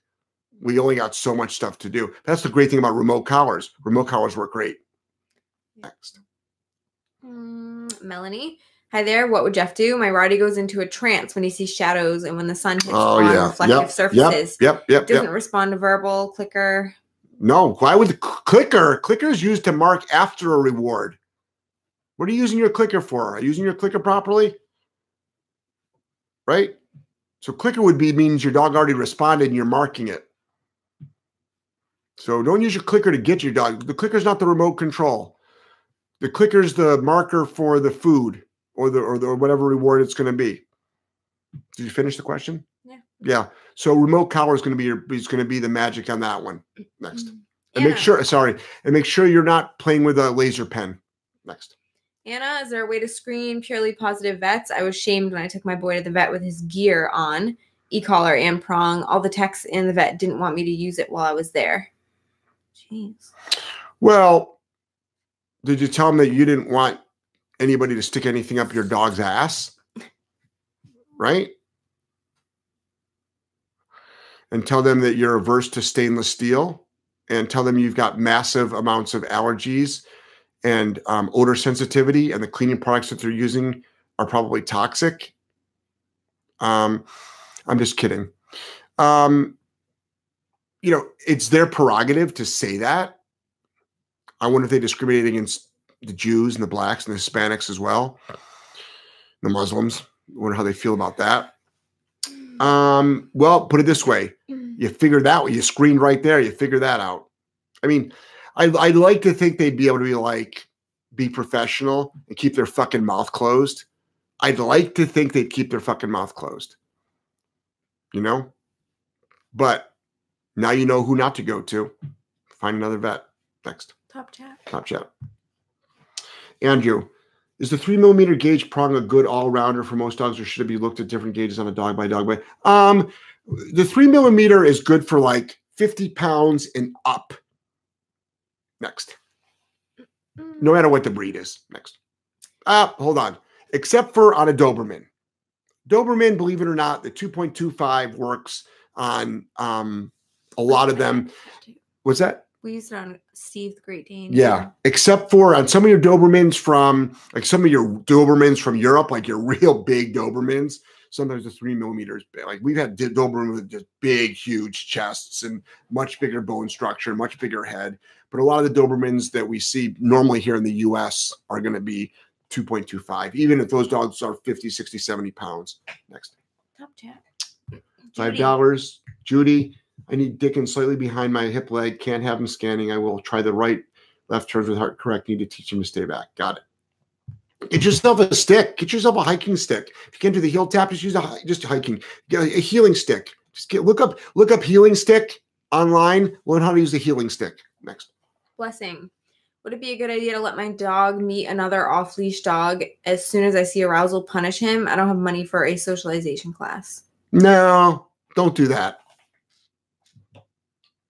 we only got so much stuff to do. That's the great thing about remote collars. Remote collars work great. Next. Melanie. Hi there. What would Jeff do? My Roddy goes into a trance when he sees shadows and when the sun hits reflective surfaces. Yep. Doesn't respond to verbal, clicker. No. Why would the clicker? Clicker is used to mark after a reward. What are you using your clicker for? Are you using your clicker properly? Right? So clicker would be means your dog already responded and you're marking it. So don't use your clicker to get your dog. The clicker is not the remote control. The clicker is the marker for the food. Or whatever reward it's going to be. Did you finish the question? Yeah. So remote collar is going to be the magic on that one. Next. Anna. And make sure you're not playing with a laser pen. Next. Anna, is there a way to screen purely positive vets? I was shamed when I took my boy to the vet with his gear on, e-collar and prong. All the techs in the vet didn't want me to use it while I was there. Jeez. Well, did you tell them that you didn't want anybody to stick anything up your dog's ass, right? And tell them that you're averse to stainless steel and tell them you've got massive amounts of allergies and odor sensitivity and the cleaning products that they're using are probably toxic. I'm just kidding. You know, it's their prerogative to say that. I wonder if they discriminate against the Jews and the blacks and the Hispanics as well. The Muslims. I wonder how they feel about that. Well, put it this way. You figure that way. You screened right there. You figure that out. I mean, I'd like to think they'd be able to be like, be professional and keep their fucking mouth closed. I'd like to think they'd keep their fucking mouth closed. You know? But now you know who not to go to. Find another vet. Next. Top chat. Andrew, is the 3 millimeter gauge prong a good all rounder for most dogs, or should it be looked at different gauges on a dog by dog? The 3 millimeter is good for like 50 pounds and up. Next. No matter what the breed is. Next. Hold on. Except for on a Doberman. Doberman, believe it or not, the 2.25 works on a lot of them. What's that? We used it on Steve the Great Dane. Yeah, except for on some of your Dobermans from Europe, like your real big Dobermans. Sometimes the 3 millimeters, like we've had Doberman with just big, huge chests and much bigger bone structure, much bigger head. But a lot of the Dobermans that we see normally here in the U.S. are going to be 2.25, even if those dogs are 50, 60, 70 pounds. Next. Top Jack. $5. Judy, I need Dickens slightly behind my hip leg. Can't have him scanning. I will try the right, left turns with heart correct. Need to teach him to stay back. Got it. Get yourself a stick. Get yourself a hiking stick. If you can't do the heel tap, just use a hiking. Get a healing stick. Just look up healing stick online. Learn how to use the healing stick. Next. Blessing. Would it be a good idea to let my dog meet another off-leash dog as soon as I see arousal? Punish him. I don't have money for a socialization class. No, don't do that.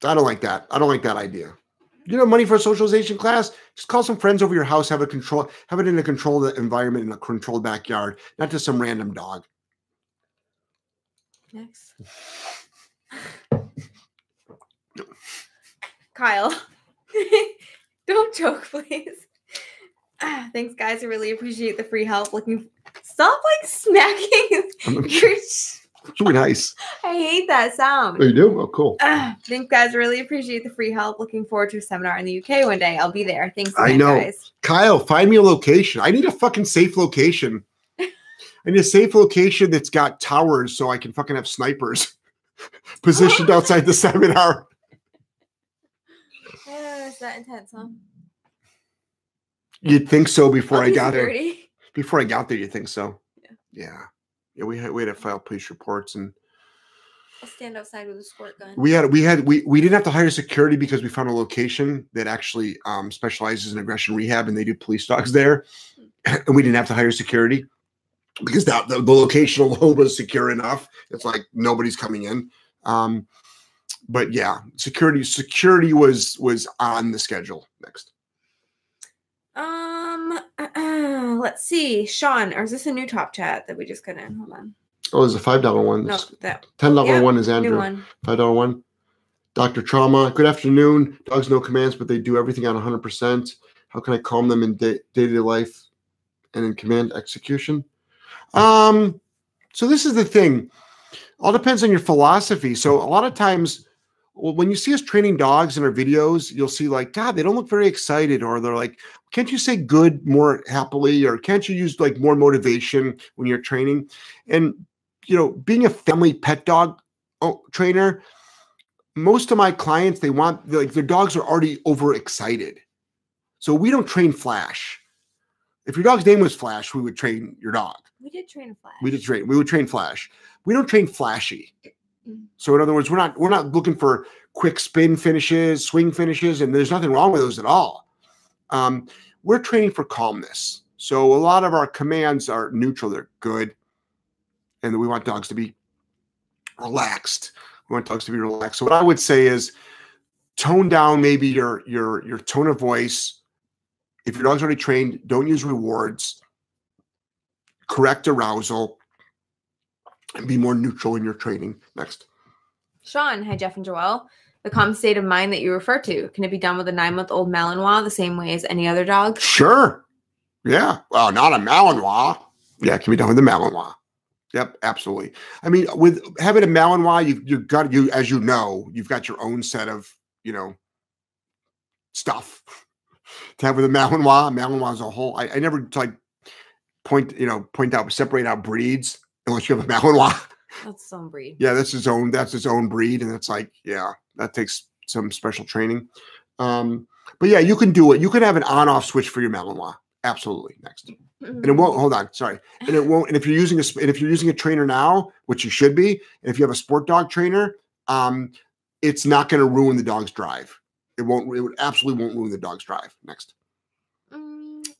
I don't like that. I don't like that idea. You know, money for a socialization class? Just call some friends over your house, have it in a controlled environment, in a controlled backyard, not just some random dog. Next. Kyle, don't joke, please. Thanks, guys. I really appreciate the free help. Stop, smacking your... It's really nice. I hate that sound. Oh, you do? Oh, cool. Thanks, guys. Really appreciate the free help. Looking forward to a seminar in the UK one day. I'll be there. Thanks again, I know. Guys. Kyle, find me a location. I need a fucking safe location. I need a safe location that's got towers so I can fucking have snipers positioned outside the seminar. It's that intense, huh? You'd think so before I got there. Before I got there, you'd think so. Yeah. Yeah, we had to file police reports and I'll stand outside with a squirt gun. We didn't have to hire security because we found a location that actually specializes in aggression rehab, and they do police dogs there. And we didn't have to hire security because the location alone was secure enough. It's like nobody's coming in. But yeah, security was on the schedule. Next. Let's see. Sean, or is this a new top chat that we just couldn't? Hold on. Oh, there's a $5 one. No, that $10 one is Andrew. One. $5 one. Dr. Trauma. Good afternoon. Dogs know commands, but they do everything on 100%. How can I calm them in day-to-day life and in command execution? So this is the thing. All depends on your philosophy. So a lot of times, well, when you see us training dogs in our videos, you'll see like, God, they don't look very excited, or they're like, can't you say good more happily, or can't you use like more motivation when you're training? And, you know, being a family pet dog trainer, most of my clients, they want, like, their dogs are already overexcited. So we don't train Flash. If your dog's name was Flash, we would train your dog. We did train a Flash. We would train Flash. We don't train flashy. So in other words, we're not looking for quick spin finishes, swing finishes, and there's nothing wrong with those at all. We're training for calmness. So a lot of our commands are neutral. They're good. And we want dogs to be relaxed. So what I would say is tone down maybe your tone of voice. If your dog's already trained, don't use rewards. Correct arousal. And be more neutral in your training. Next. Sean, hi, Jeff and Joelle. The calm state of mind that you refer to, can it be done with a 9-month-old Malinois the same way as any other dog? Sure. Yeah. Well, not a Malinois. Yeah, it can be done with a Malinois. Yep, absolutely. I mean, with having a Malinois, you've got your own set of, stuff to have with a Malinois. Malinois is a whole. I never separate out breeds. Unless you have a Malinois. That's its own breed. Yeah, that's its own breed. And it's like, yeah, that takes some special training. But yeah, you can do it. You can have an on-off switch for your Malinois. Absolutely. Next. And it won't, hold on, sorry. And it won't, and if you're using a trainer now, which you should be, and if you have a sport dog trainer, it's not going to ruin the dog's drive. It absolutely won't ruin the dog's drive. Next.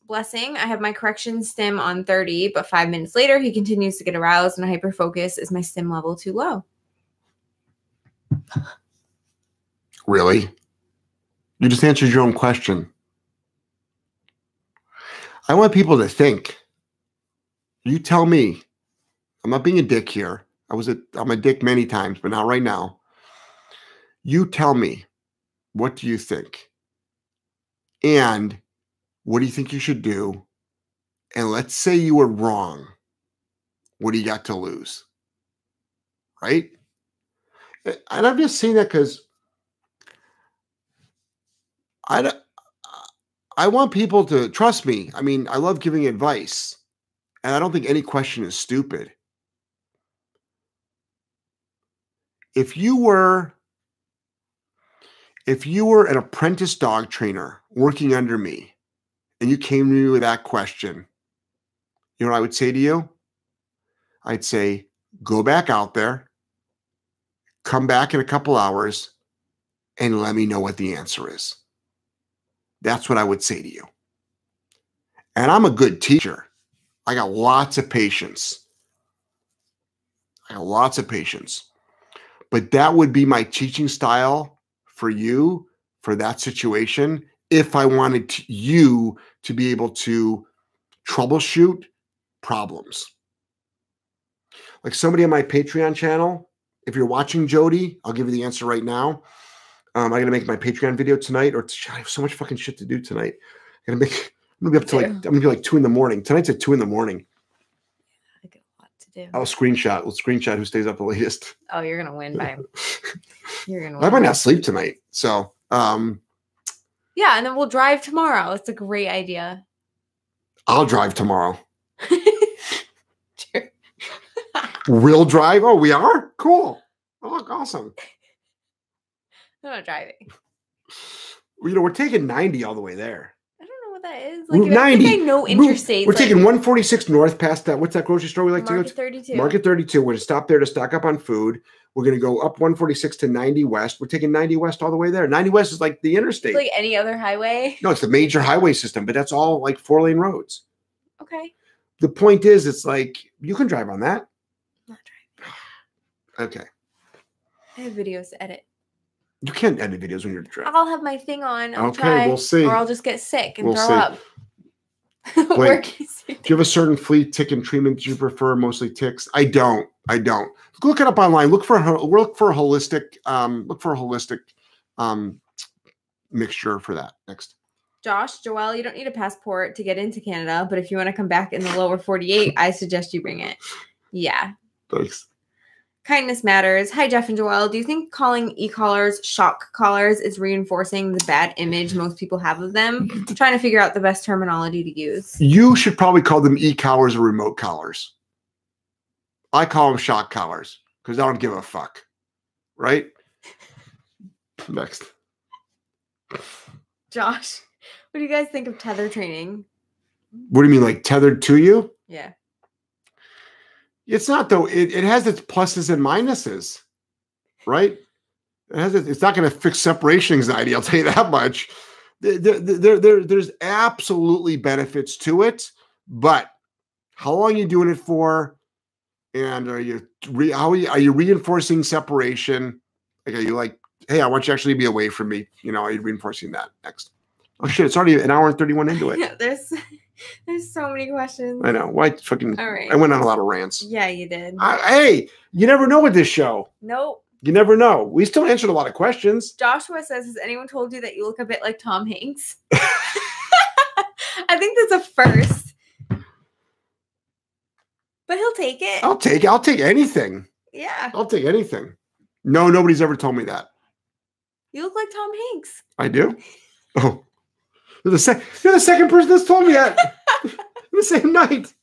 Blessing. I have my correction stim on 30, but 5 minutes later, he continues to get aroused and hyperfocus. Is my stim level too low? Really? You just answered your own question. I want people to think. You tell me. I'm not being a dick here. I'm a dick many times, but not right now. You tell me. What do you think? And what do you think you should do? And let's say you were wrong. What do you got to lose? Right? And I'm just saying that because I want people to trust me. I mean, I love giving advice. And I don't think any question is stupid. If you were an apprentice dog trainer working under me and you came to me with that question, you know what I would say to you? I'd say, go back out there, come back in a couple hours, and let me know what the answer is. That's what I would say to you. And I'm a good teacher. I got lots of patience. But that would be my teaching style for you, for that situation, if I wanted you to be able to troubleshoot problems. Like somebody on my Patreon channel, if you're watching, Jody, I'll give you the answer right now. I got to make my Patreon video tonight, or I have so much fucking shit to do tonight. I'm gonna be up to like 2 a.m. Tonight's at 2 a.m. I got a lot to do. I'll screenshot. We'll screenshot who stays up the latest. Oh, you're gonna win, babe. I might not sleep tonight. So yeah, and then we'll drive tomorrow. It's a great idea. I'll drive tomorrow. Sure. We'll drive. Oh, we are? Cool. Oh, look, awesome. I'm not driving. You know, we're taking 90 all the way there. That is like Route 90. I know interstates. We're taking 146 north past that. What's that grocery store we like to go to? Market 32. Market 32. We're going to stop there to stock up on food. We're going to go up 146 to 90 West. We're taking 90 West all the way there. 90 West is like the interstate. It's like any other highway? No, it's the major highway system, but that's all like 4-lane roads. Okay. The point is, it's like you can drive on that. I'm not driving. Okay. I have videos to edit. You can't edit videos when you're driving. I'll have my thing on. I'll try, we'll see. Or I'll just get sick and throw up. Blake, do you have a certain flea tick and treatment you prefer? Mostly ticks. I don't. Look it up online. Look for a holistic mixture for that. Next. Josh, Joelle, you don't need a passport to get into Canada, but if you want to come back in the lower 48, I suggest you bring it. Yeah. Thanks. Kindness matters. Hi, Jeff and Joelle. Do you think calling e-collars shock collars is reinforcing the bad image most people have of them? I'm trying to figure out the best terminology to use. You should probably call them e-collars or remote collars. I call them shock collars because I don't give a fuck. Right? Next. Josh, what do you guys think of tether training? What do you mean, like tethered to you? Yeah. It's not, though. It has its pluses and minuses, right? It's not going to fix separation anxiety, I'll tell you that much. There's absolutely benefits to it, but how long are you doing it for? And are you reinforcing separation? Like, are you like, hey, I want you actually to be away from me? You know, are you reinforcing that? Next. Oh, shit, it's already an hour and 31 into it. Yeah, There's so many questions. I know. Why fucking? All right. I went on a lot of rants. Yeah, you did. Hey, you never know with this show. Nope. You never know. We still answered a lot of questions. Joshua says, has anyone told you that you look a bit like Tom Hanks? I think that's a first. But he'll take it. I'll take anything. Yeah. I'll take anything. No, nobody's ever told me that. You look like Tom Hanks. I do? Oh. You're the second person that's told me that the same night.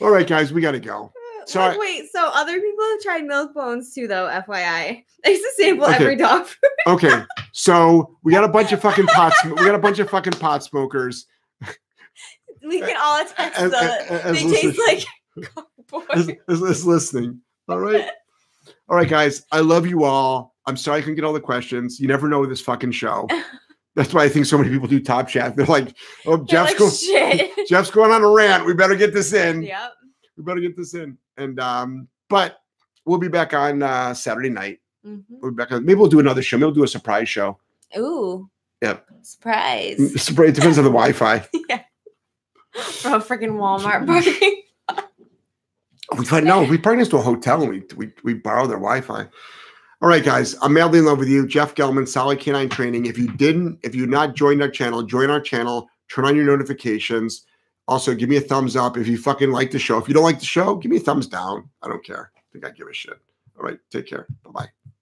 All right, guys, we got to go. Sorry. Wait, so other people have tried milk bones too, though, FYI. They used to sample every dog food. Okay, so we got a bunch of fucking pot smokers. We can all attest that they taste like cardboard. As listening. All right, guys, I love you all. I'm sorry I couldn't get all the questions. You never know with this fucking show. That's why I think so many people do Top Chat. They're like, oh, Jeff's going on a rant. We better get this in. Yep. We better get this in. And but we'll be back on Saturday night. Mm-hmm. We'll be back on. Maybe we'll do another show. Maybe we'll do a surprise show. Ooh. Yep. Surprise. It depends on the Wi-Fi. Yeah. From freaking Walmart parking. But no, we parked next to a hotel and we borrow their Wi-Fi. All right, guys, I'm madly in love with you. Jeff Gellman, Solid Canine Training. If you've not joined our channel, join our channel, turn on your notifications. Also, give me a thumbs up if you fucking like the show. If you don't like the show, give me a thumbs down. I don't care. I think I give a shit. All right, take care. Bye-bye.